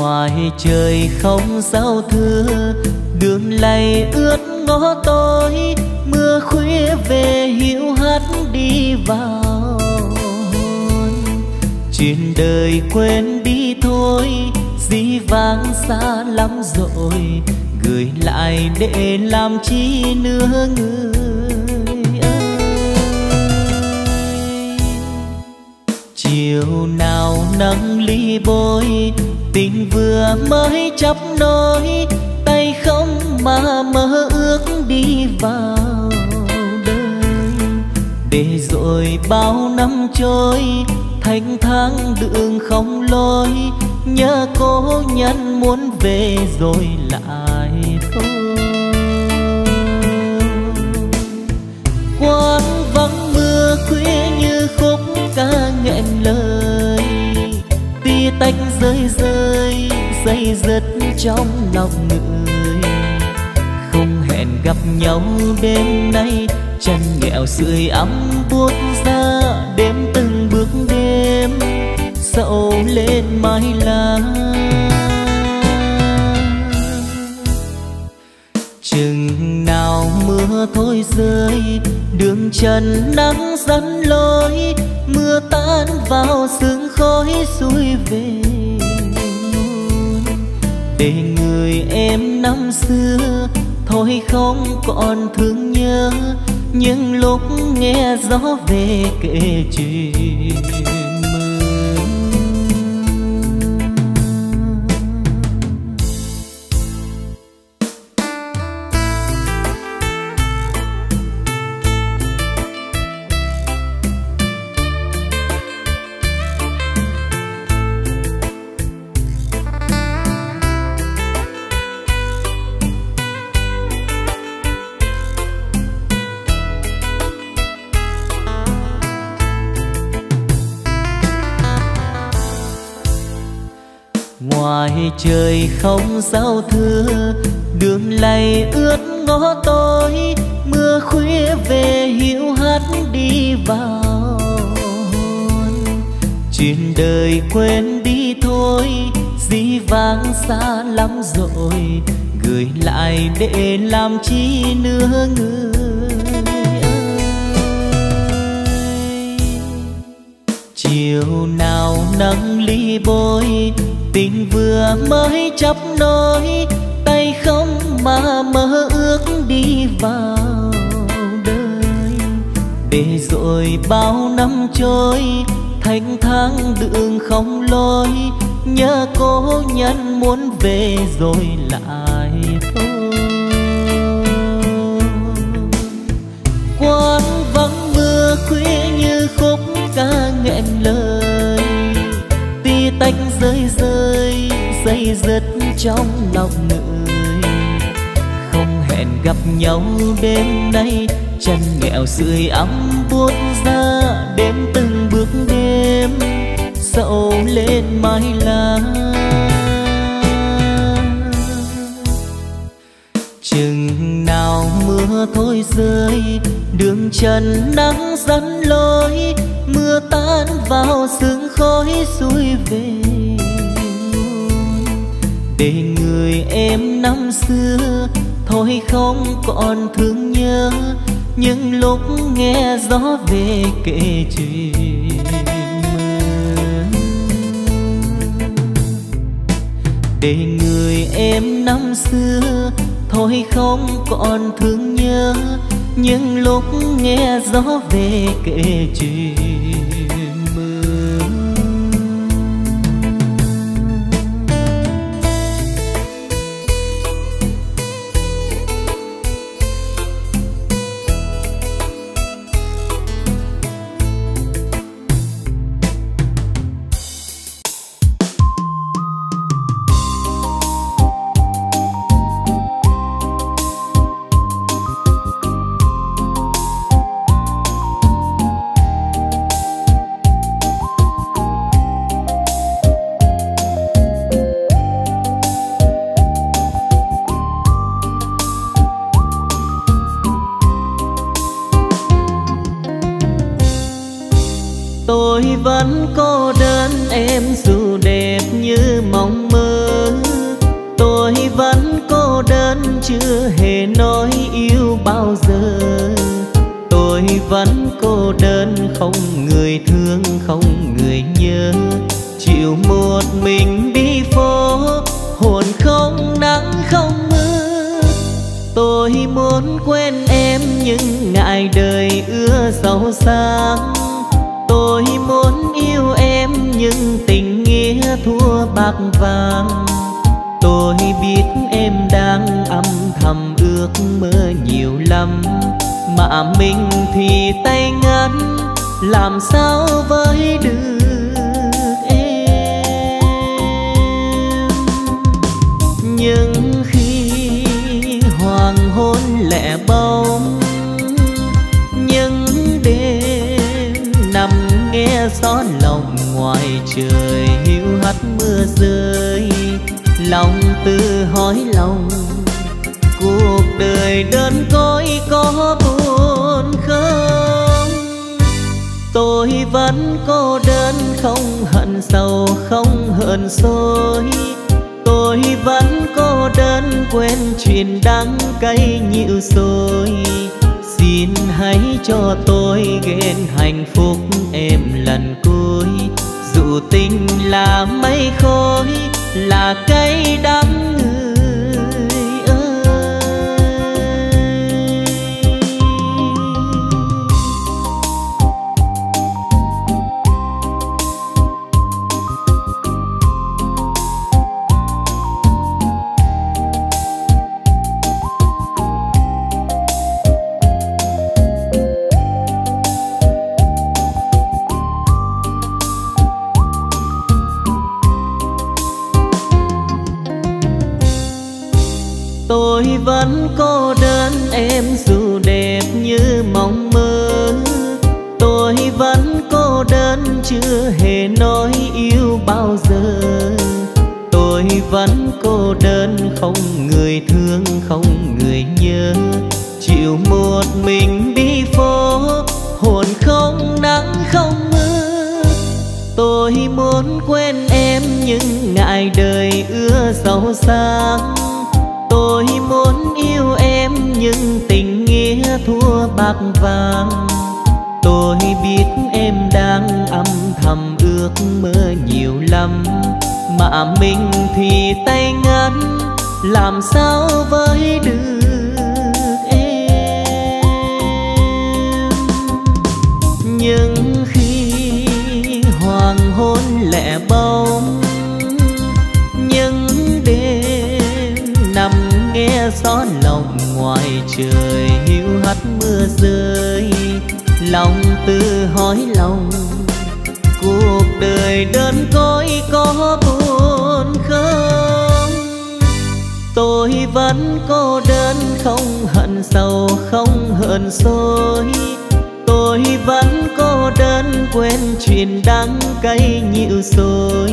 Ngoài trời không giao thưa, đường lầy ướt ngó tối. Mưa khuya về hiu hắt đi vào. Chuyện đời quên đi thôi, dĩ vãng xa lắm rồi. Gửi lại để làm chi nữa người ơi. Chiều nào nắng ly bôi, tình vừa mới chắp nối. Tay không mà mơ ước đi vào đời. Để rồi bao năm trôi, thanh thang đường không lối, nhớ cố nhân muốn về rồi lại thôi. Quán vắng mưa khuya như khúc ca nghẹn lời, tí tách rơi rơi dây dứt trong lòng người. Không hẹn gặp nhau đêm nay, chân nghẹo sưởi ấm buốt ra đếm từng bước đêm sậu lên mái lá. Chừng nào mưa thôi rơi, đường trần nắng dẫn lối, mưa tan vào sương khói xuôi về để người em năm xưa thôi không còn thương nhớ. Nhưng lúc nghe gió về kể chuyện mơ, trời không giao thưa, đường lầy ướt ngó tối, mưa khuya về hiu hắt đi vào. Chuyện đời quên đi thôi, dĩ vãng xa lắm rồi, gửi lại để làm chi nữa người ơi. Chiều nào nắng ly bôi, tình vừa mới chấp nối, tay không mà mơ ước đi vào đời. Để rồi bao năm trôi, thanh thang đường không lối, nhớ cố nhân muốn về rồi lại thôi. Quán vắng mưa khuya như khúc ca nghẹn lời, tách rơi rơi dây dứt trong lòng người. Không hẹn gặp nhau đêm nay, chân nghẹo sưởi ấm buốt ra đếm từng bước đêm sậu lên mái lá. Chừng nào mưa thôi rơi, đường trần nắng dẫn lối, mưa tan vào sương khói xuôi về để người em năm xưa thôi không còn thương nhớ. Nhưng lúc nghe gió về kể chuyện mơ, để người em năm xưa thôi không còn thương nhớ. Nhưng lúc nghe gió về kể chuyện mình thì tay ngắn làm sao với được em. Nhưng khi hoàng hôn lẻ bóng, những đêm nằm nghe gió lòng ngoài trời hiu hắt mưa rơi, lòng tự hỏi lòng cuộc đời đơn côi có buồn không. Tôi vẫn cô đơn, không hận sầu không hờn xôi. Tôi vẫn cô đơn, quên chuyện đắng cay nhịu xôi. Xin hãy cho tôi ghen hạnh phúc em lần cuối, dù tình là mây khói là cây đắng người ơi. Tôi vẫn cô đơn em dù đẹp như mong mơ. Tôi vẫn cô đơn chưa hề nói yêu bao giờ. Tôi vẫn cô đơn không người thương không người nhớ. Chịu một mình đi phố hồn không nắng không mưa. Tôi muốn quên em nhưng ngại đời ưa giàu sang. Tôi muốn yêu em nhưng tình nghĩa thua bạc vàng. Tôi biết em đang âm thầm ước mơ nhiều lắm, mà mình thì tay ngắn làm sao với được em. Nhưng khi hoàng hôn lẻ bóng, những đêm nằm nghe gió lòng ngoài trời hiu hắt mưa rơi, lòng tự hỏi lòng cuộc đời đơn côi có buồn không. Tôi vẫn cô đơn, không hận sầu không hờn xôi. Tôi vẫn cô đơn, quên chuyện đắng cay nhịu xôi.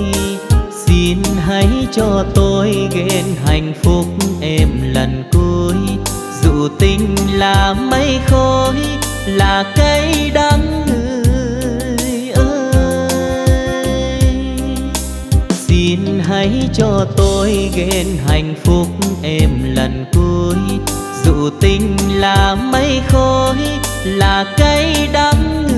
Xin hãy cho tôi ghen hạnh phúc em lần cuối, dù tình là mây khói là cây đắng người ơi. Xin hãy cho tôi ghen hạnh phúc em lần cuối, dù tình là mây khói là cây đắng người.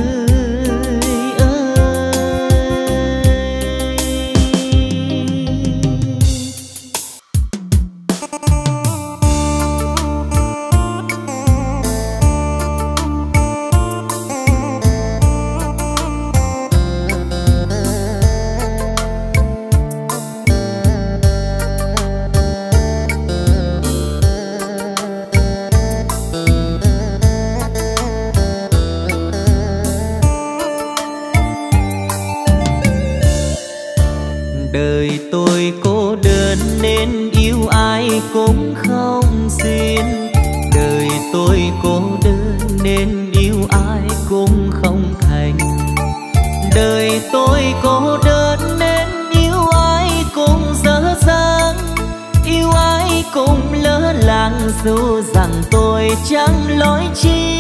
Dù rằng tôi chẳng lối chi,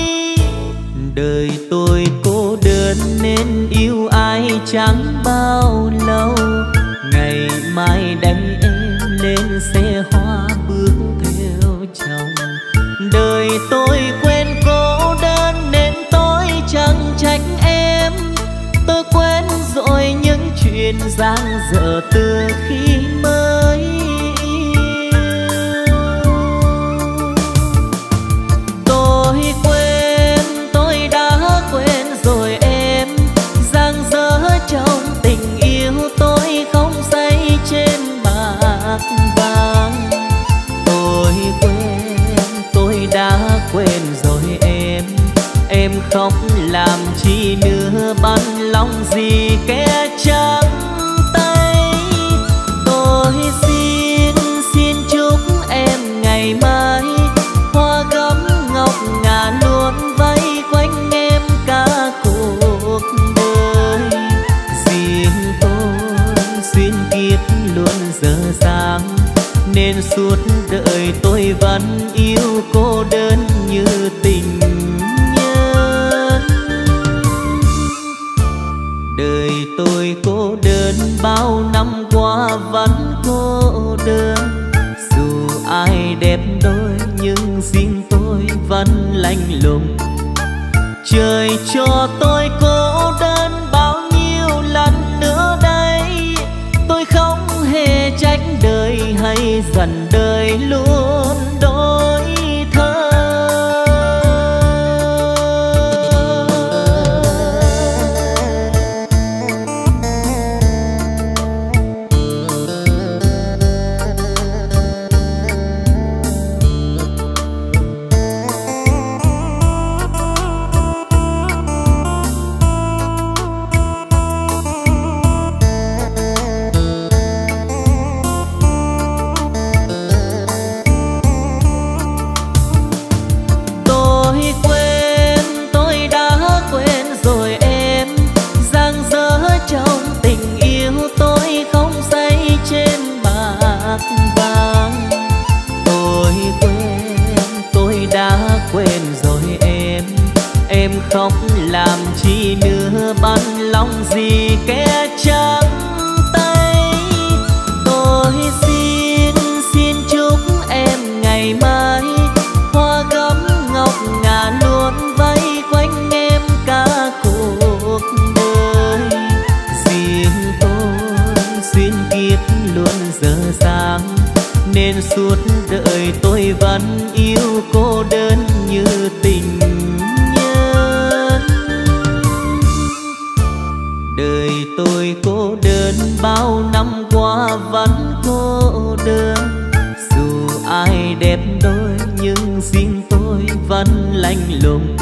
đời tôi cô đơn nên yêu ai chẳng bao lâu. Ngày mai đánh em lên xe hoa bước theo chồng. Đời tôi quên cô đơn nên tôi chẳng trách em. Tôi quên rồi những chuyện giang dở từ khi mới. Tôi đã quên rồi em không làm chi nữa. bao năm qua vẫn cô đơn. Dù ai đẹp đôi nhưng riêng tôi vẫn lạnh lùng. Trời cho tôi cô đơn bao nhiêu lần nữa đây. Tôi không hề trách đời hay giận đời luôn đôi thơ. Khóc làm chi nữa bắn lòng gì kẻ trắng tay. Tôi xin chúc em ngày mai hoa gấm ngọc ngà luôn vây quanh em cả cuộc đời. Riêng tôi xuyên kiếp luôn dở dang nên suốt đời tôi vẫn yêu cô đơn như tình. Đời tôi cô đơn bao năm qua vẫn cô đơn. Dù ai đẹp đôi nhưng riêng tôi vẫn lạnh lùng.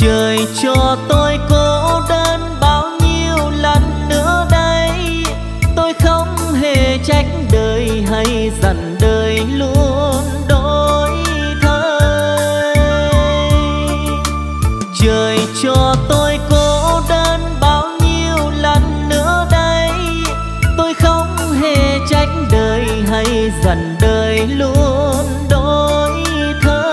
Trời cho tôi cô đơn bao nhiêu lần nữa đây. Tôi không hề trách đời hay giận đời luôn đôi thay. Trời cho tôi cô đơn bao lần nữa đây. Tôi không hề trách đời hay giận đời luôn đôi thơ.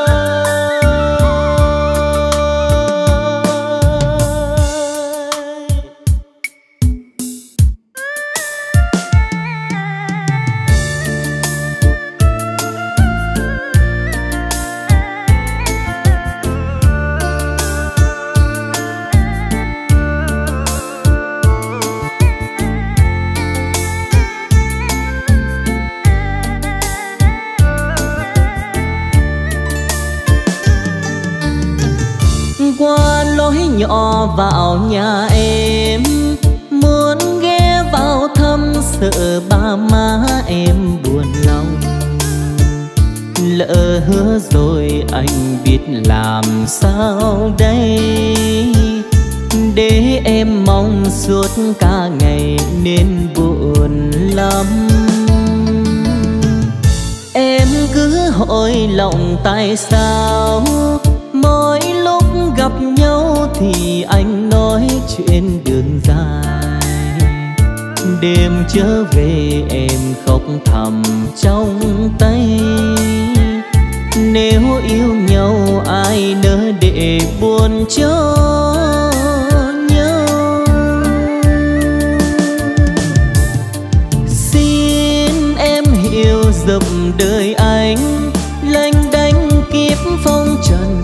Nhỏ vào nhà em muốn ghé vào thăm sợ ba má em buồn lòng. Lỡ hứa rồi anh biết làm sao đây. Để em mong suốt cả ngày nên buồn lắm. Em cứ hỏi lòng tại sao mỗi lúc gặp nhau thì anh nói chuyện đường dài. Đêm trở về em khóc thầm trong tay. Nếu yêu nhau ai nỡ để buồn cho nhau. Xin em hiểu dùm đời anh lênh đênh kiếp phong trần.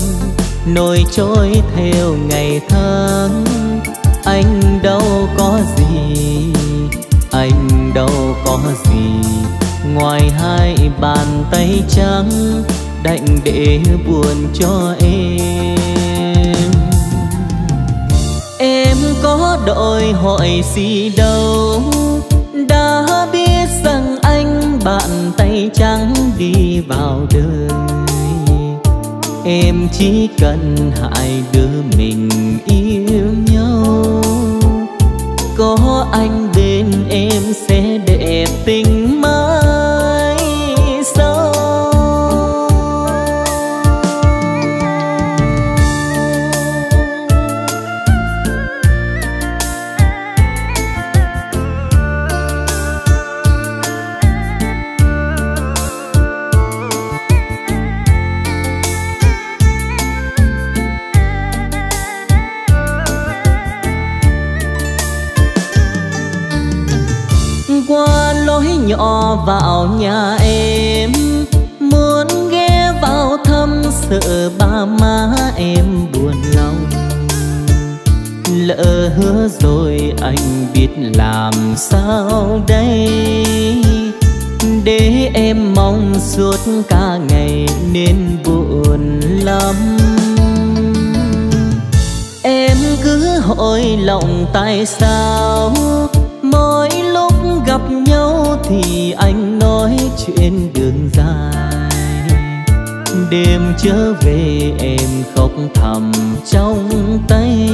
Nỗi trôi theo ngày tháng anh đâu có gì. Anh đâu có gì ngoài hai bàn tay trắng đành để buồn cho em. Em có đòi hỏi gì đâu. Đã biết rằng anh bàn tay trắng đi vào đời. Em chỉ cần hai đứa mình yêu nhau. Có anh bên em sẽ đẹp tình mãi sau. nhỏ vào nhà em, muốn ghé vào thăm sợ ba má em buồn lòng. Lỡ hứa rồi anh biết làm sao đây, để em mong suốt cả ngày nên buồn lắm. Em cứ hỏi lòng tại sao mỗi lúc gặp nhau thì anh nói chuyện đường dài, đêm trở về em khóc thầm trong tay.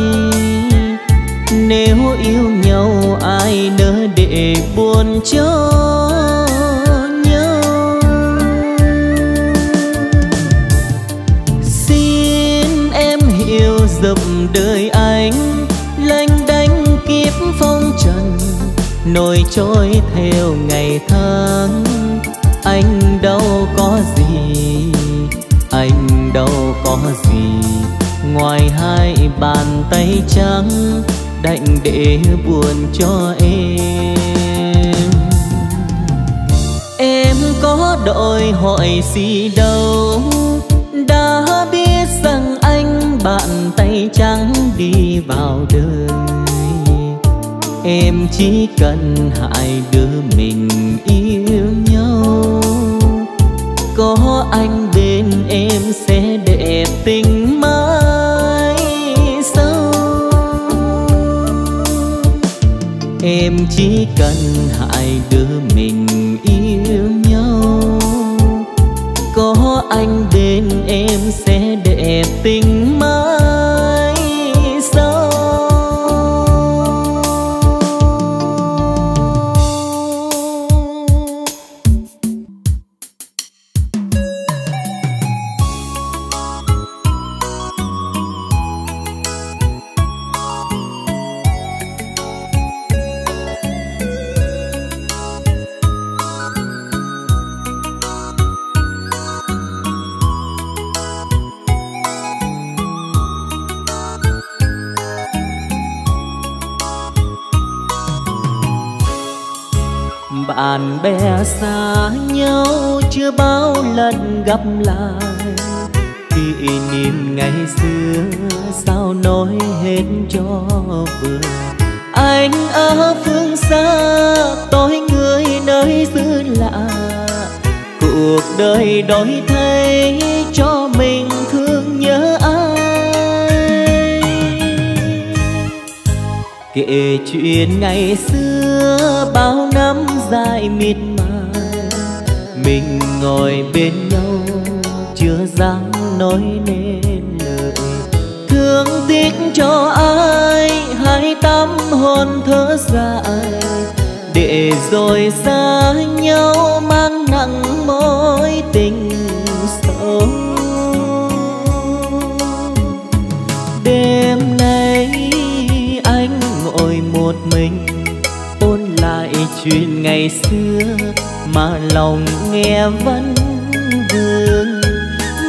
Nếu yêu nhau ai nỡ để buồn cho nhau. Xin em hiểu dùm đời anh, lênh đênh kiếp phong trần, nổi trôi theo ngày tháng. Anh đâu có gì, anh đâu có gì ngoài hai bàn tay trắng đành để buồn cho em. Em có đòi hỏi gì đâu, đã biết rằng anh bàn tay trắng đi vào đời. Em chỉ cần hai đứa mình yêu nhau, có anh bên em sẽ đẹp tình mãi. Em chỉ cần hai đứa mình yêu nhau, có anh bên em sẽ đẹp tình mãi sau. Bạn bè xa nhau chưa bao lần gặp lại, kỷ niệm ngày xưa sao nói hết cho vừa. Anh ở phương xa, tôi người nơi xứ lạ, cuộc đời đổi thay cho mình thương nhớ ai. Kể chuyện ngày xưa bao năm dài miệt mài, mình ngồi bên nhau chưa dám nói nên lời. Thương tiếc cho ai hai tâm hồn thở dài, để rồi xa nhau mang nặng mối tình sâu. Đêm nay anh ngồi một mình ôn lại chuyện ngày xưa mà lòng nghe vẫn vương.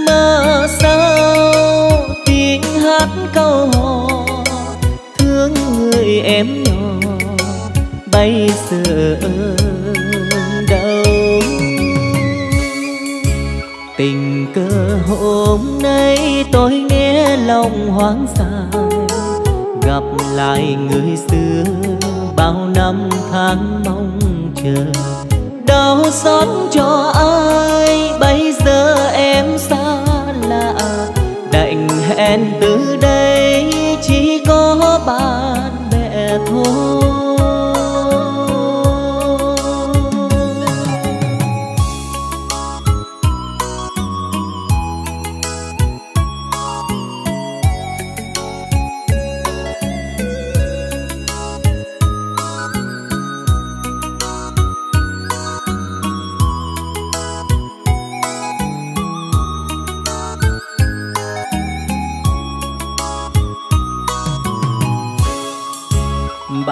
Mơ sao tiếng hát câu hò thương người em nhỏ bây giờ đâu. Tình cờ hôm nay tôi nghe lòng hoang dại, gặp lại người xưa bao năm tháng mong chờ. Đau xót cho ai bây giờ em xa lạ, đành hẹn từ đây chỉ có bạn bè thôi.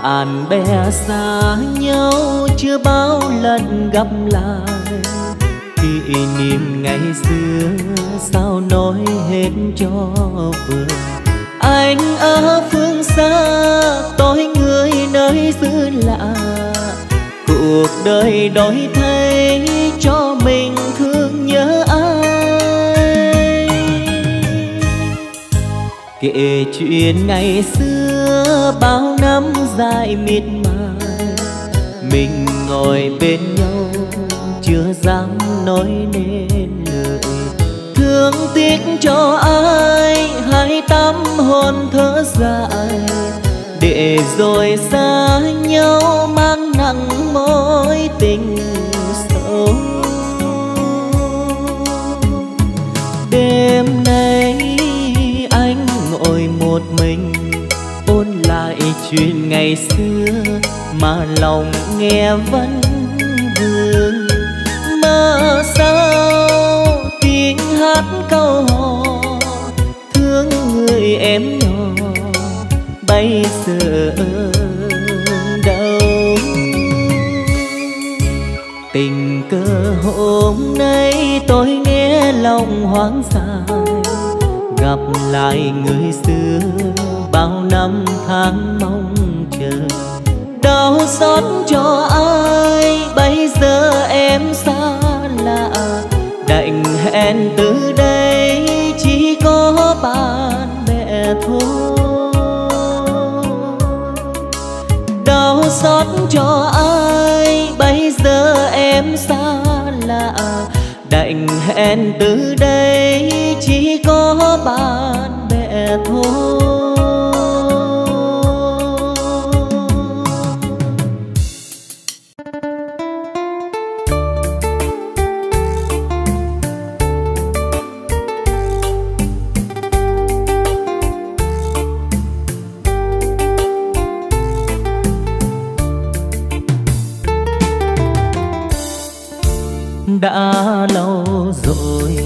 Bạn bè xa nhau chưa bao lần gặp lại, kỷ niệm ngày xưa sao nói hết cho vừa. Anh ở phương xa, tôi người nơi xứ lạ, cuộc cuộc đời đổi thay cho mình thương nhớ ai. Kể chuyện ngày xưa bao năm dài miệt mài, mình ngồi bên nhau chưa dám nói nên lời. Thương tiếc cho ai hai tâm hồn thở dài, để rồi xa nhau mang nặng mối tình sâu. Đêm nay anh ngồi một mình ôn lại chuyện ngày xưa mà lòng nghe vẫn vương. Mơ sao tiếng hát câu hò thương người em nhỏ bây giờ đâu. Tình cờ hôm nay tôi nghe lòng hoang dại, gặp lại người xưa bao năm tháng mong chờ. Đau xót cho ai bây giờ em xa lạ, đành hẹn từ đây chỉ có bạn bè thôi. Đau xót cho ai bây giờ em xa lạ, đành hẹn từ đây chỉ có bạn bè thôi. Đã lâu rồi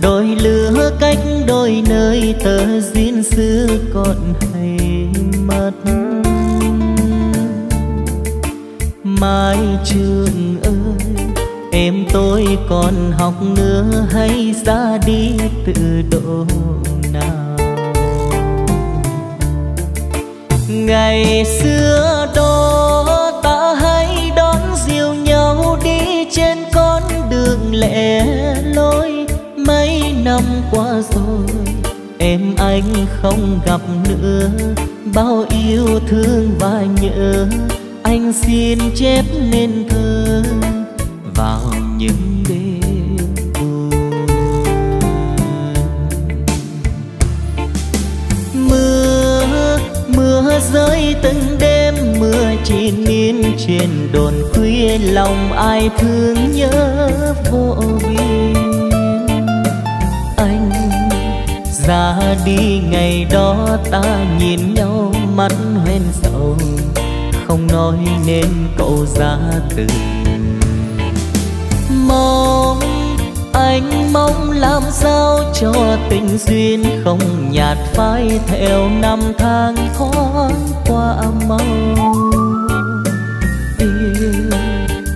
đôi lứa cách đôi nơi, tờ duyên xưa còn hay mất. Mai trường ơi em tôi còn học nữa, hay ra đi từ độ nào. Ngày xưa đó ta hay đón dìu nhau đi trên con đường lẻ loi. Mấy năm qua rồi em anh không gặp nữa, bao yêu thương và nhớ anh xin chép nên thơ vào những đêm buồn. Mưa rơi từng đêm, mưa chìm yên trên đồn khuya, lòng ai thương nhớ vô biên. Anh ra đi ngày đó ta nhìn nhau mắt hoen sầu, không nói nên câu ra từ. Mong anh mong làm sao cho tình duyên không nhạt phai theo năm tháng thoáng qua mau.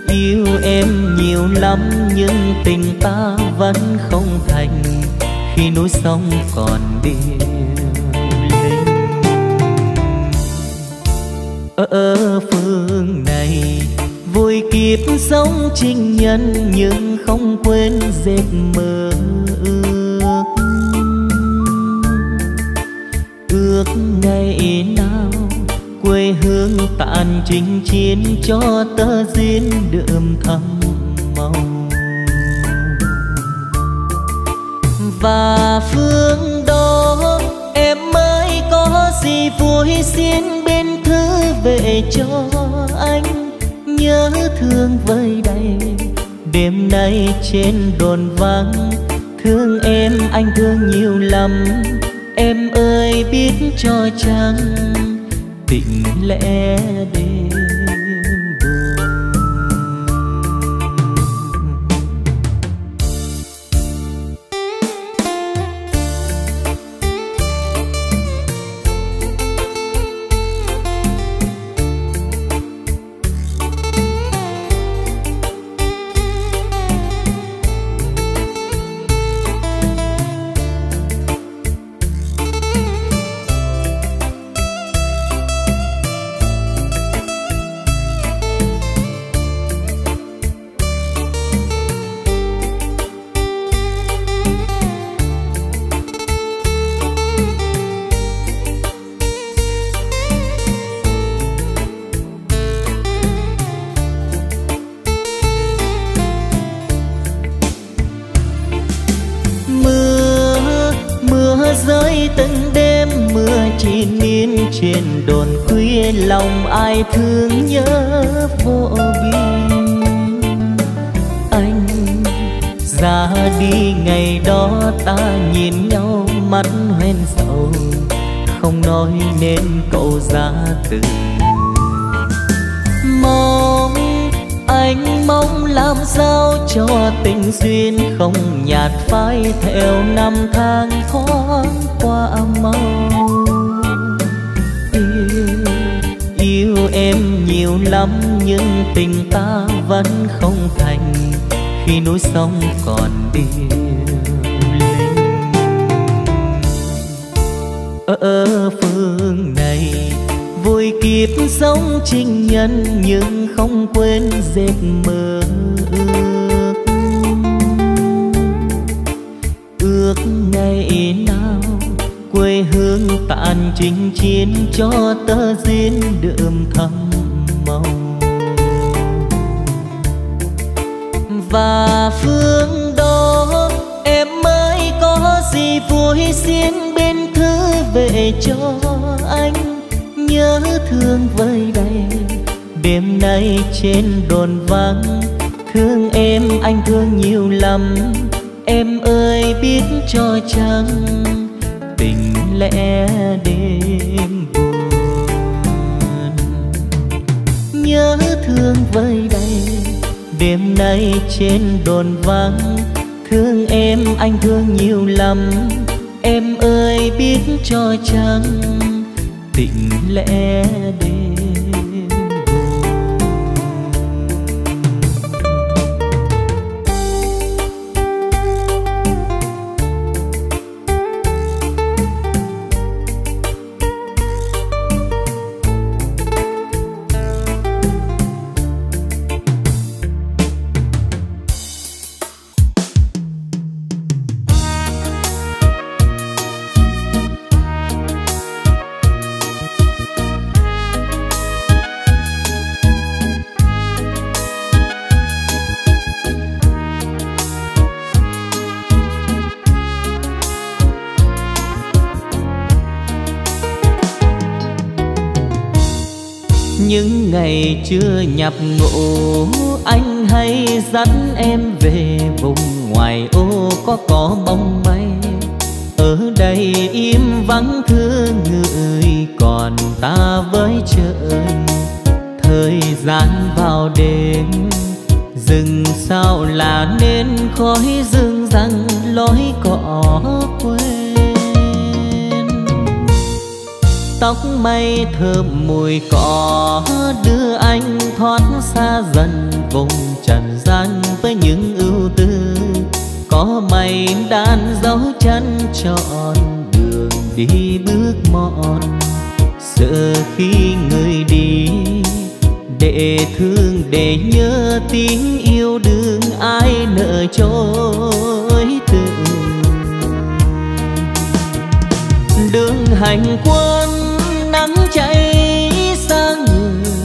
Yêu em nhiều lắm nhưng tình ta vẫn không thành, khi núi sông còn điêu linh. Ở phương này vui kiếp sống trinh nhân, nhưng không quên dệt mơ ước. Ước ngày nào quê hương tàn chinh chiến, cho tơ duyên đượm thắm màu. Và phương đó em mới có gì vui, xin bên thứ về cho anh nhớ thương vơi đầy. Đêm nay trên đồn vắng thương em anh thương nhiều lắm, em ơi biết cho chăng tình lẽ đêm miên miên chuyện đồn khuya, lòng ai thương nhớ vô biên. Anh ra đi ngày đó ta nhìn nhau mắt hoen sầu, không nói nên câu ra từ. Mong anh mong làm sao cho tình duyên không nhạt phai theo năm tháng thoáng qua mau. Yêu em nhiều lắm nhưng tình ta vẫn không thành khi núi sông còn điêu linh. Ở phương này vui kiếp sống trinh nhân nhưng không quên dệt mơ ước. Ước ngày nào quê hương tàn chinh chiến cho tơ duyên đượm thầm mong. Và phương đó em mới có gì vui xiên bên thứ về cho anh nhớ thương vơi đầy. Đêm nay trên đồn vắng thương em anh thương nhiều lắm, em ơi biết cho chăng tình lẽ đêm buồn. Nhớ thương vơi đầy, đêm nay trên đồn vắng thương em anh thương nhiều lắm, em ơi biết cho chăng tình lẽ đêm. Những ngày chưa nhập ngũ anh hay dẫn em về vùng ngoài ô có bóng bay. Ở đây im vắng thương người còn ta với trời. Thời gian vào đêm rừng sao là nên khói dương răng lối cỏ quê. Tóc mây thơm mùi cỏ đưa anh thoát xa dần vùng trần gian với những ưu tư. Có mây đan dấu chân tròn đường đi bước mòn. Sợ khi người đi để thương để nhớ tiếng yêu đương ai nợ trôi từ. Đường hành quân nắng cháy xa người,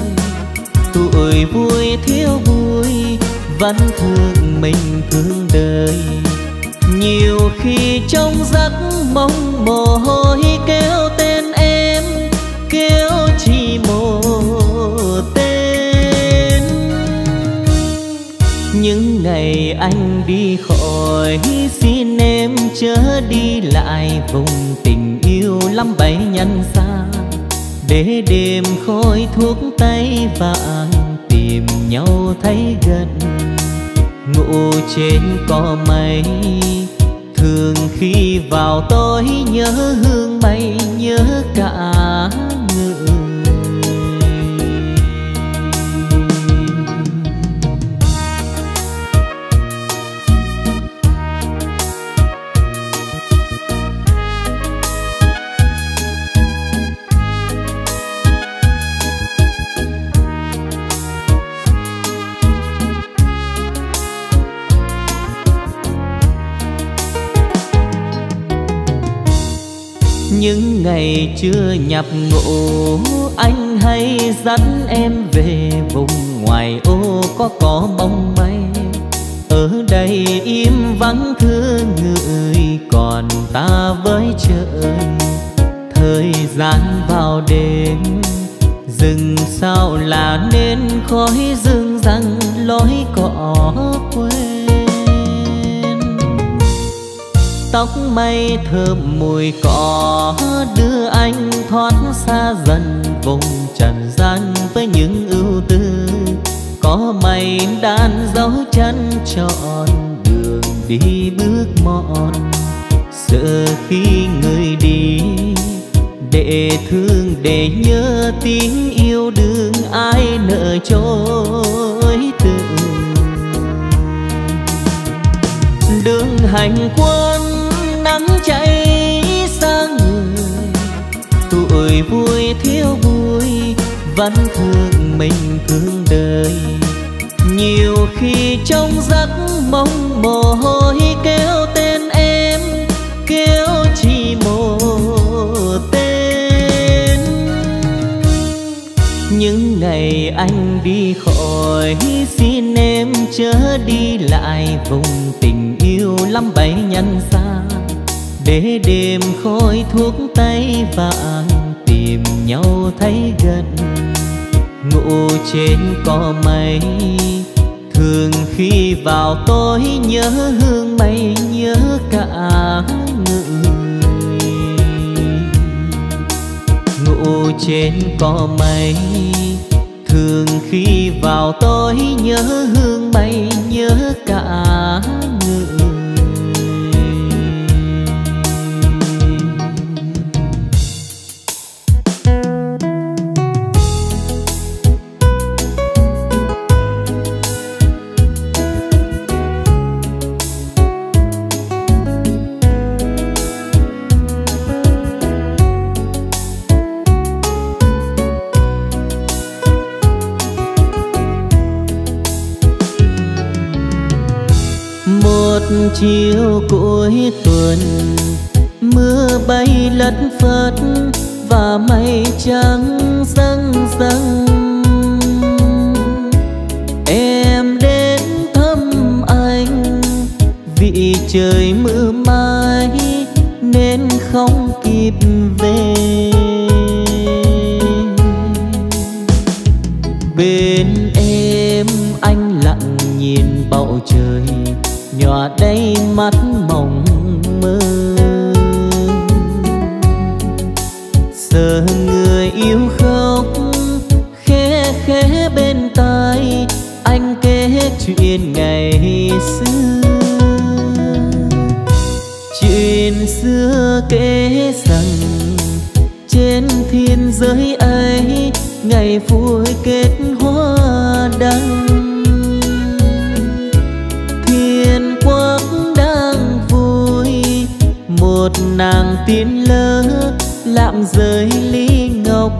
tuổi vui thiếu vui vẫn thương mình thương đời. Nhiều khi trong giấc mong mồ hôi kêu tên em, kêu chỉ một tên. Những ngày anh đi khỏi xin em chớ đi lại vùng tình yêu lắm bẫy nhân xa. Để đêm khói thuốc tay vàng tìm nhau thấy gần. Ngủ trên cỏ mây thường khi vào tối nhớ hương mây nhớ cả người. Những ngày chưa nhập ngũ anh hay dẫn em về vùng ngoài ô có bóng bay. Ở đây im vắng thương người còn ta với trời. thời gian vào đêm, rừng sao là nên khói dương răng lối cỏ quên. Tóc mây thơm mùi cỏ đưa anh thoát xa dần vùng trần gian với những ưu tư. Có mây đan dấu chân trọn đường đi bước mòn, sợ khi người đi để thương để nhớ tiếng yêu đương ai nợ trôi từng. Đường hành quân nắng cháy xa người, tuổi vui thiếu vui vẫn thương mình thương đời. Nhiều khi trong giấc mong mồ hôi kêu tên em, kêu chỉ một tên. Những ngày anh đi khỏi xin em chớ đi lại vùng tình yêu lắm bẫy nhân xa, để đêm khói thuốc tay vàng tìm nhau thấy gần. Ngủ trên cỏ mây thường khi vào tối nhớ hương mây nhớ cả người. Ngủ trên cỏ mây thường khi vào tối nhớ hương mây nhớ cả người. Chiều cuối tuần mưa bay lất phất và mây trắng dâng dâng, em đến thăm anh vì trời mưa mãi nên không kịp về. Bên em anh lặng nhìn bầu trời nhòa đây mắt mộng mơ, sợ người yêu khóc khẽ khẽ bên tai anh kể chuyện ngày xưa. Chuyện xưa kể rằng trên thiên giới ấy ngày vui kết hoa đăng, một nàng tiên lỡ lạm giới ly ngọc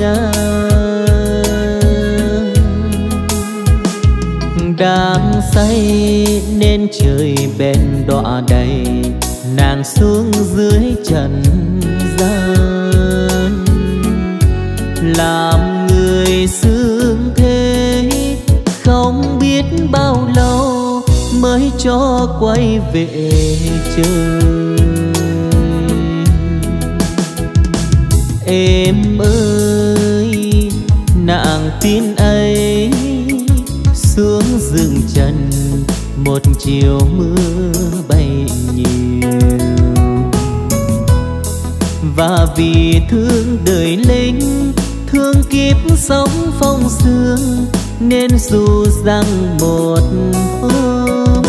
ngà. Đang say nên trời bên đọa đầy nàng xuống dưới trần gian, làm người sương thế không biết bao lâu mới cho quay về trời. Em ơi nàng tin ấy xuống rừng trần một chiều mưa bay nhiều, và vì thương đời lính thương kiếp sống phong sương nên dù rằng một hôm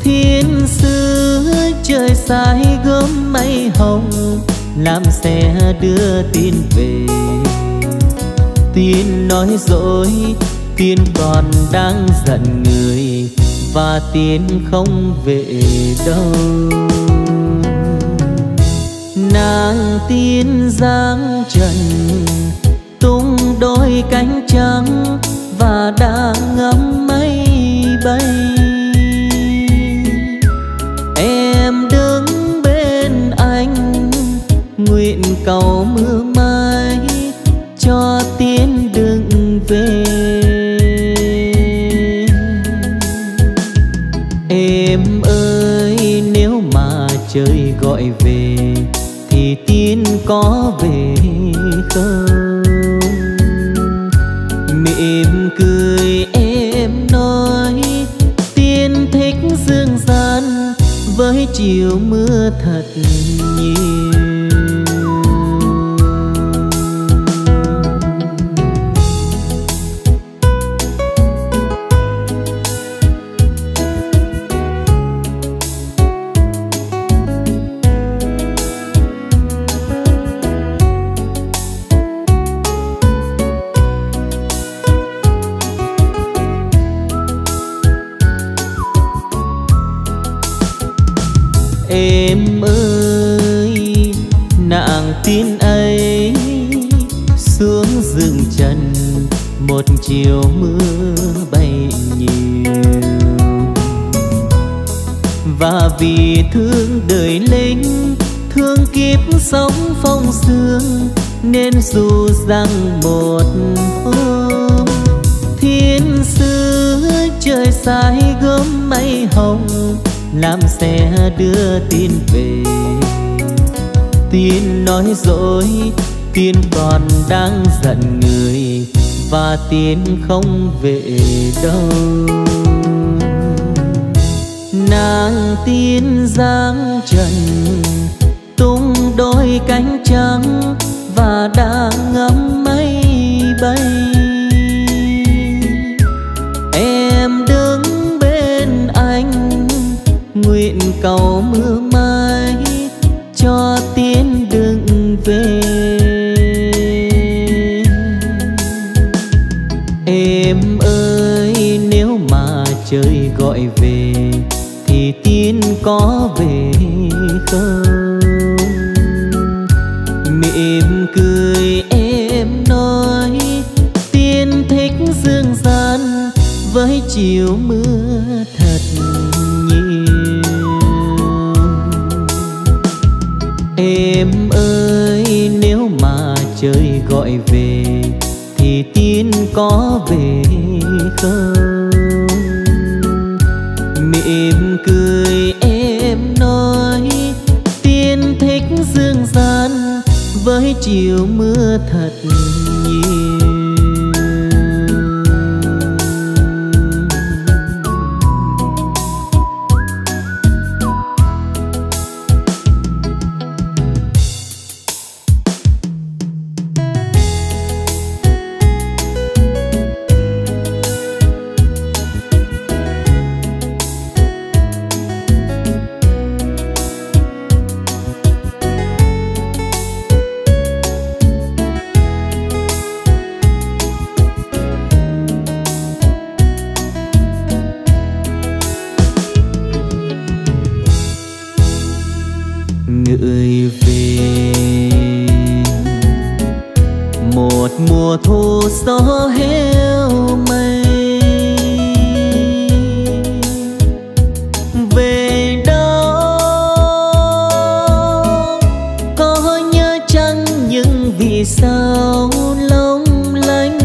thiên sứ trời sai gớm mây hồng làm xe đưa tin về. Tin nói dối tin còn đang giận người và tin không về đâu. Nàng tin giáng trần tung đôi cánh trắng và đang ngắm mây bay, em đứng bên anh nguyện cầu mưa mai cho tiên đừng về. Em ơi nếu mà trời gọi về thì tiên có về không. Mỉm cười em nói tiên thích dương gian với chiều mưa thật nhiều. Em ơi nàng tin ấy xuống rừng trần một chiều mưa bay nhiều, và vì thương đời lính thương kiếp sống phong sương nên dù rằng một hôm thiên sứ trời sai gớm mây hồng làm xe đưa tin về. Tin nói dối, tin còn đang giận người, và tin không về đâu. Nàng tin giang trần tung đôi cánh trắng và đang ngắm mây bay. Nguyện cầu mưa mãi cho tiên đừng về. Em ơi nếu mà trời gọi về thì tiên có về không? Mỉm cười em nói tiên thích dương gian với chiều mưa thật nhiều. Em ơi nếu mà trời gọi về thì tiên có về không? Mỉm cười em nói tiên thích dương gian với chiều mưa thật nhiều. Ngợi về một mùa thu gió héo mây, về đó có nhớ chăng những vì sao long lanh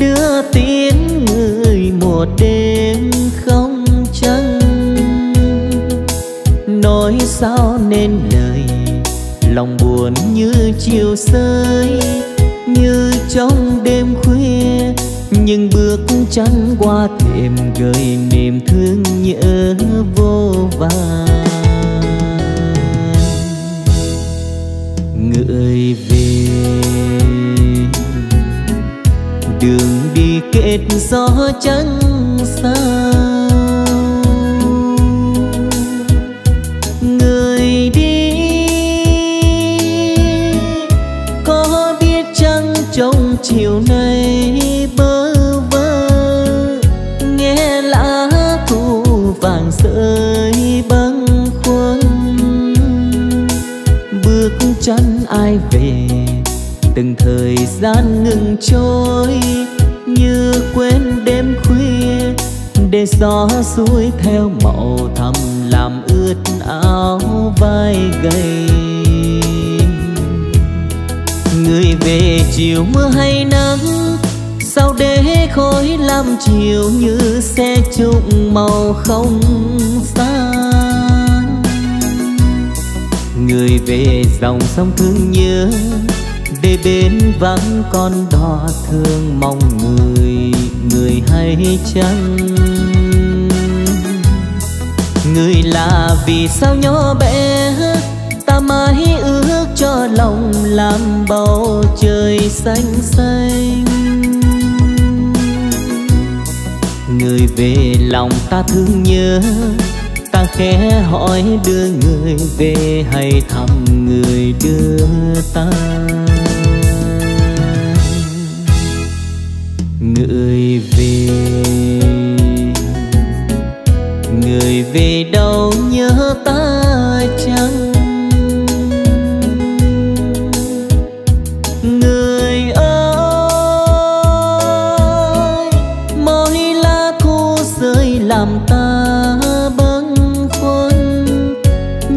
đưa tiếng người một đêm không trăng. Nói sao nên lời lòng buồn như chiều rơi, như trong đêm khuya nhưng bước chân qua thềm gợi niềm thương nhớ vô vàn. Ngợi về đường đi kết gió trắng xa, chiều nay bơ vơ nghe lá thu vàng rơi bâng khuâng. Bước chân ai về từng thời gian ngừng trôi như quên đêm khuya để gió xuôi theo màu thầm làm ướt áo vai gầy. Người về chiều mưa hay nắng sao để khói làm chiều như xe trụng màu không xa. người về dòng sông thương nhớ, để bên vắng con đò thương mong người. Người hay chăng người là vì sao nhỏ bé ta mãi ước cho lòng làm bầu trời xanh xanh. Người về lòng ta thương nhớ, ta khẽ hỏi đưa người về hay thăm người đưa ta. Người về đâu nhớ ta chăng? Người ơi, mỗi lá thu rơi làm ta bâng khuâng,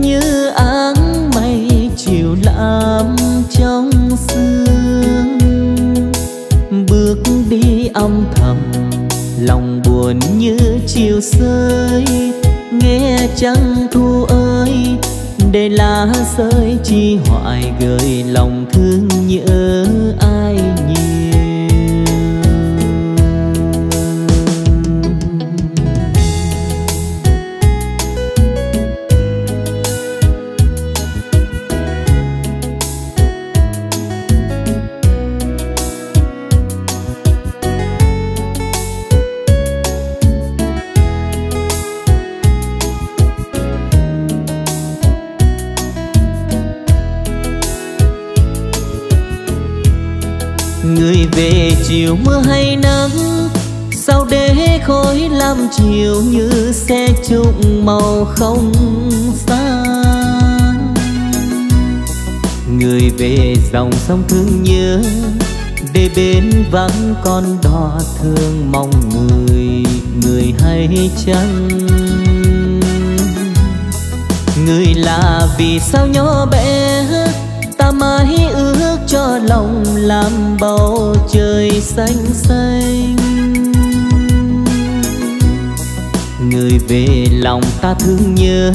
như áng mây chiều lãm trong sương. Bước đi âm thầm, lòng buồn như chiều rơi. Nghe trăng thu ơi, để lá rơi chi hoại gợi lòng thương nhớ ai về. Chiều mưa hay nắng, sao để khói làm chiều như xe trụng màu không xa. Người về dòng sông thương nhớ, để bên vắng con đò thương mong người. Người hay chăng người là vì sao nhỏ bé ta mãi ước cho lòng làm bầu trời xanh xanh. Người về lòng ta thương nhớ,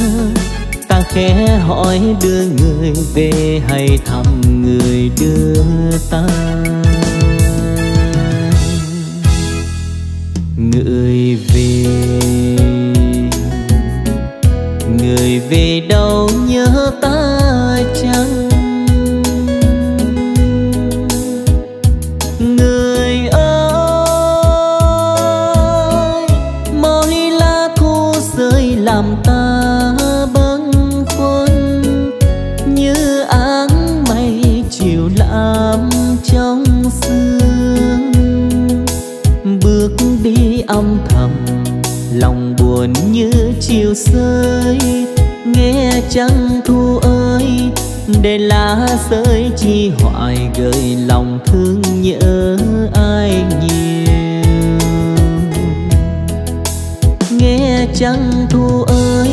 ta khẽ hỏi đưa người về hay thăm người đưa ta. Người về đâu nhớ ta chăng? Âm thầm, lòng buồn như chiều rơi. Nghe trăng thu ơi, để lá rơi chi hoại gợi lòng thương nhớ ai nhiều. Nghe trăng thu ơi,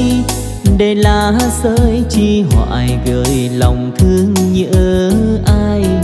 để lá rơi chi hoại gợi lòng thương nhớ ai nhiều.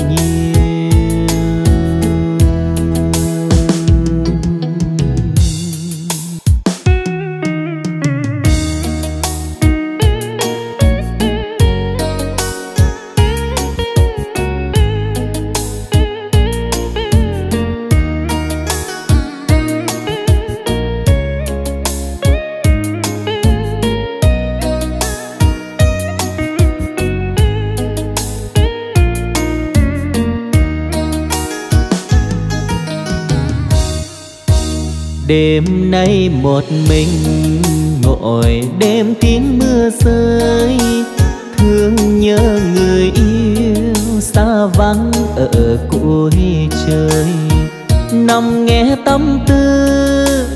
Đêm nay một mình ngồi đêm tiếng mưa rơi, thương nhớ người yêu xa vắng ở cuối trời. Nằm nghe tâm tư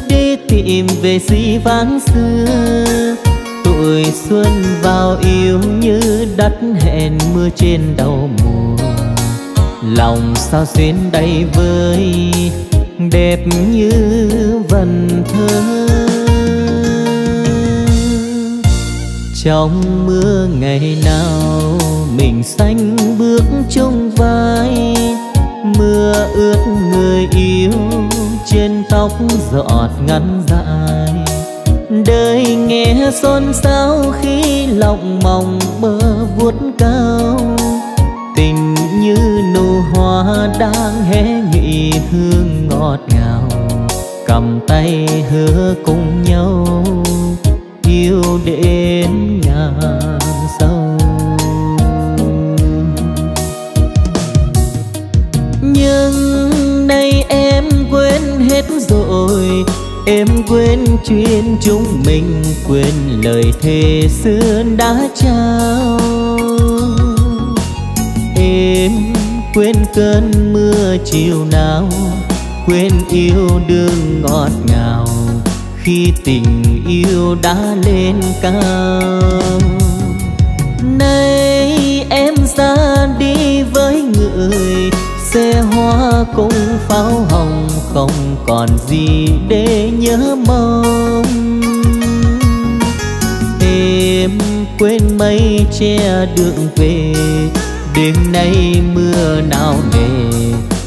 đi tìm về dĩ vãng xưa, tuổi xuân vào yêu như đất hẹn mưa trên đầu mùa. Lòng sao xuyến đầy vơi đẹp như vần thơ. Trong mưa ngày nào mình xanh bước chung vai, mưa ướt người yêu trên tóc giọt ngắn dài. đời nghe xôn xao khi lòng mong mơ vuốt cao. Tình như nụ hoa đang hé nghị hương ngọt ngào, cầm tay hứa cùng nhau yêu đến ngàn sâu. Nhưng nay em quên hết rồi, em quên chuyện chúng mình, quên lời thề xưa đã trao. Em quên cơn mưa chiều nào, quên yêu đương ngọt ngào khi tình yêu đã lên cao. Nay em ra đi với người, xe hoa cùng pháo hồng không còn gì để nhớ mong. Em quên mây che đường về, đêm nay mưa nào nề,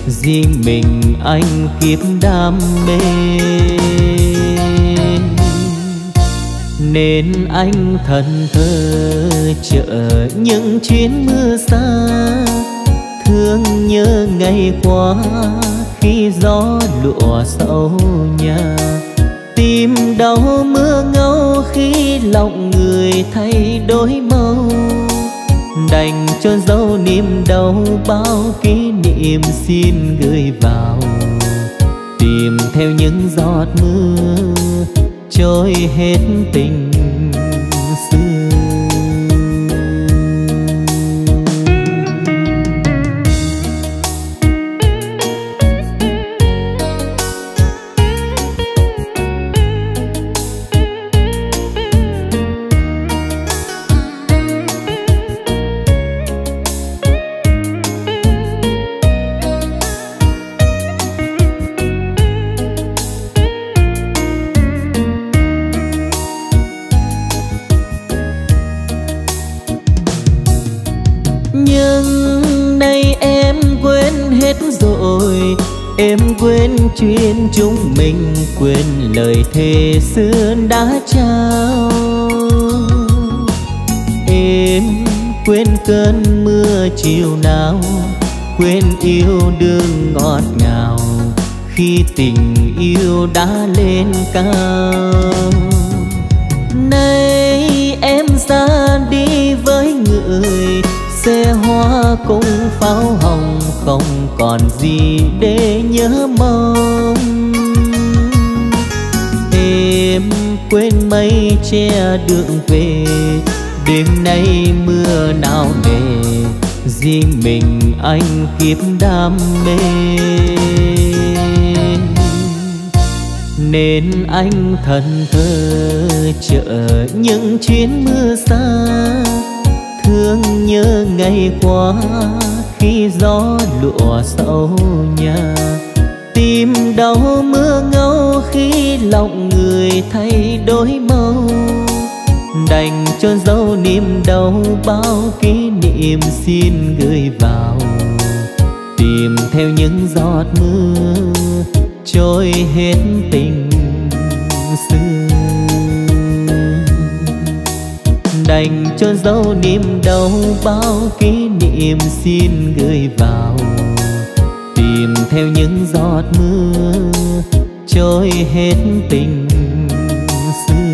riêng mình anh kiếp đam mê. Nên anh thần thơ chở những chuyến mưa xa, thương nhớ ngày qua khi gió lụa sau nhà. Tim đau mưa ngâu khi lòng người thay đổi màu, đành cho dấu niềm đau bao kỷ niệm xin gửi vào. Tìm theo những giọt mưa trôi hết tình xưa. Em quên chuyện chúng mình, quên lời thề xưa đã trao. Em quên cơn mưa chiều nào, quên yêu đương ngọt ngào khi tình yêu đã lên cao. Nay em ra đi với người, xe hoa cùng pháo hồng không còn gì để nhớ mong. Em quên mây che đường về, đêm nay mưa nào nề, riêng mình anh kiếp đam mê. Nên anh thần thơ chở những chuyến mưa xa, thương nhớ ngày qua khi gió lụa sau nhà. Tim đau mưa ngâu khi lòng người thay đổi màu, đành cho dấu niềm đau bao kỷ niệm xin gửi vào. Tìm theo những giọt mưa trôi hết tình xưa, đành cho dấu niềm đau bao kỷ niệm xin gửi vào. Tìm theo những giọt mưa trôi hết tình xưa.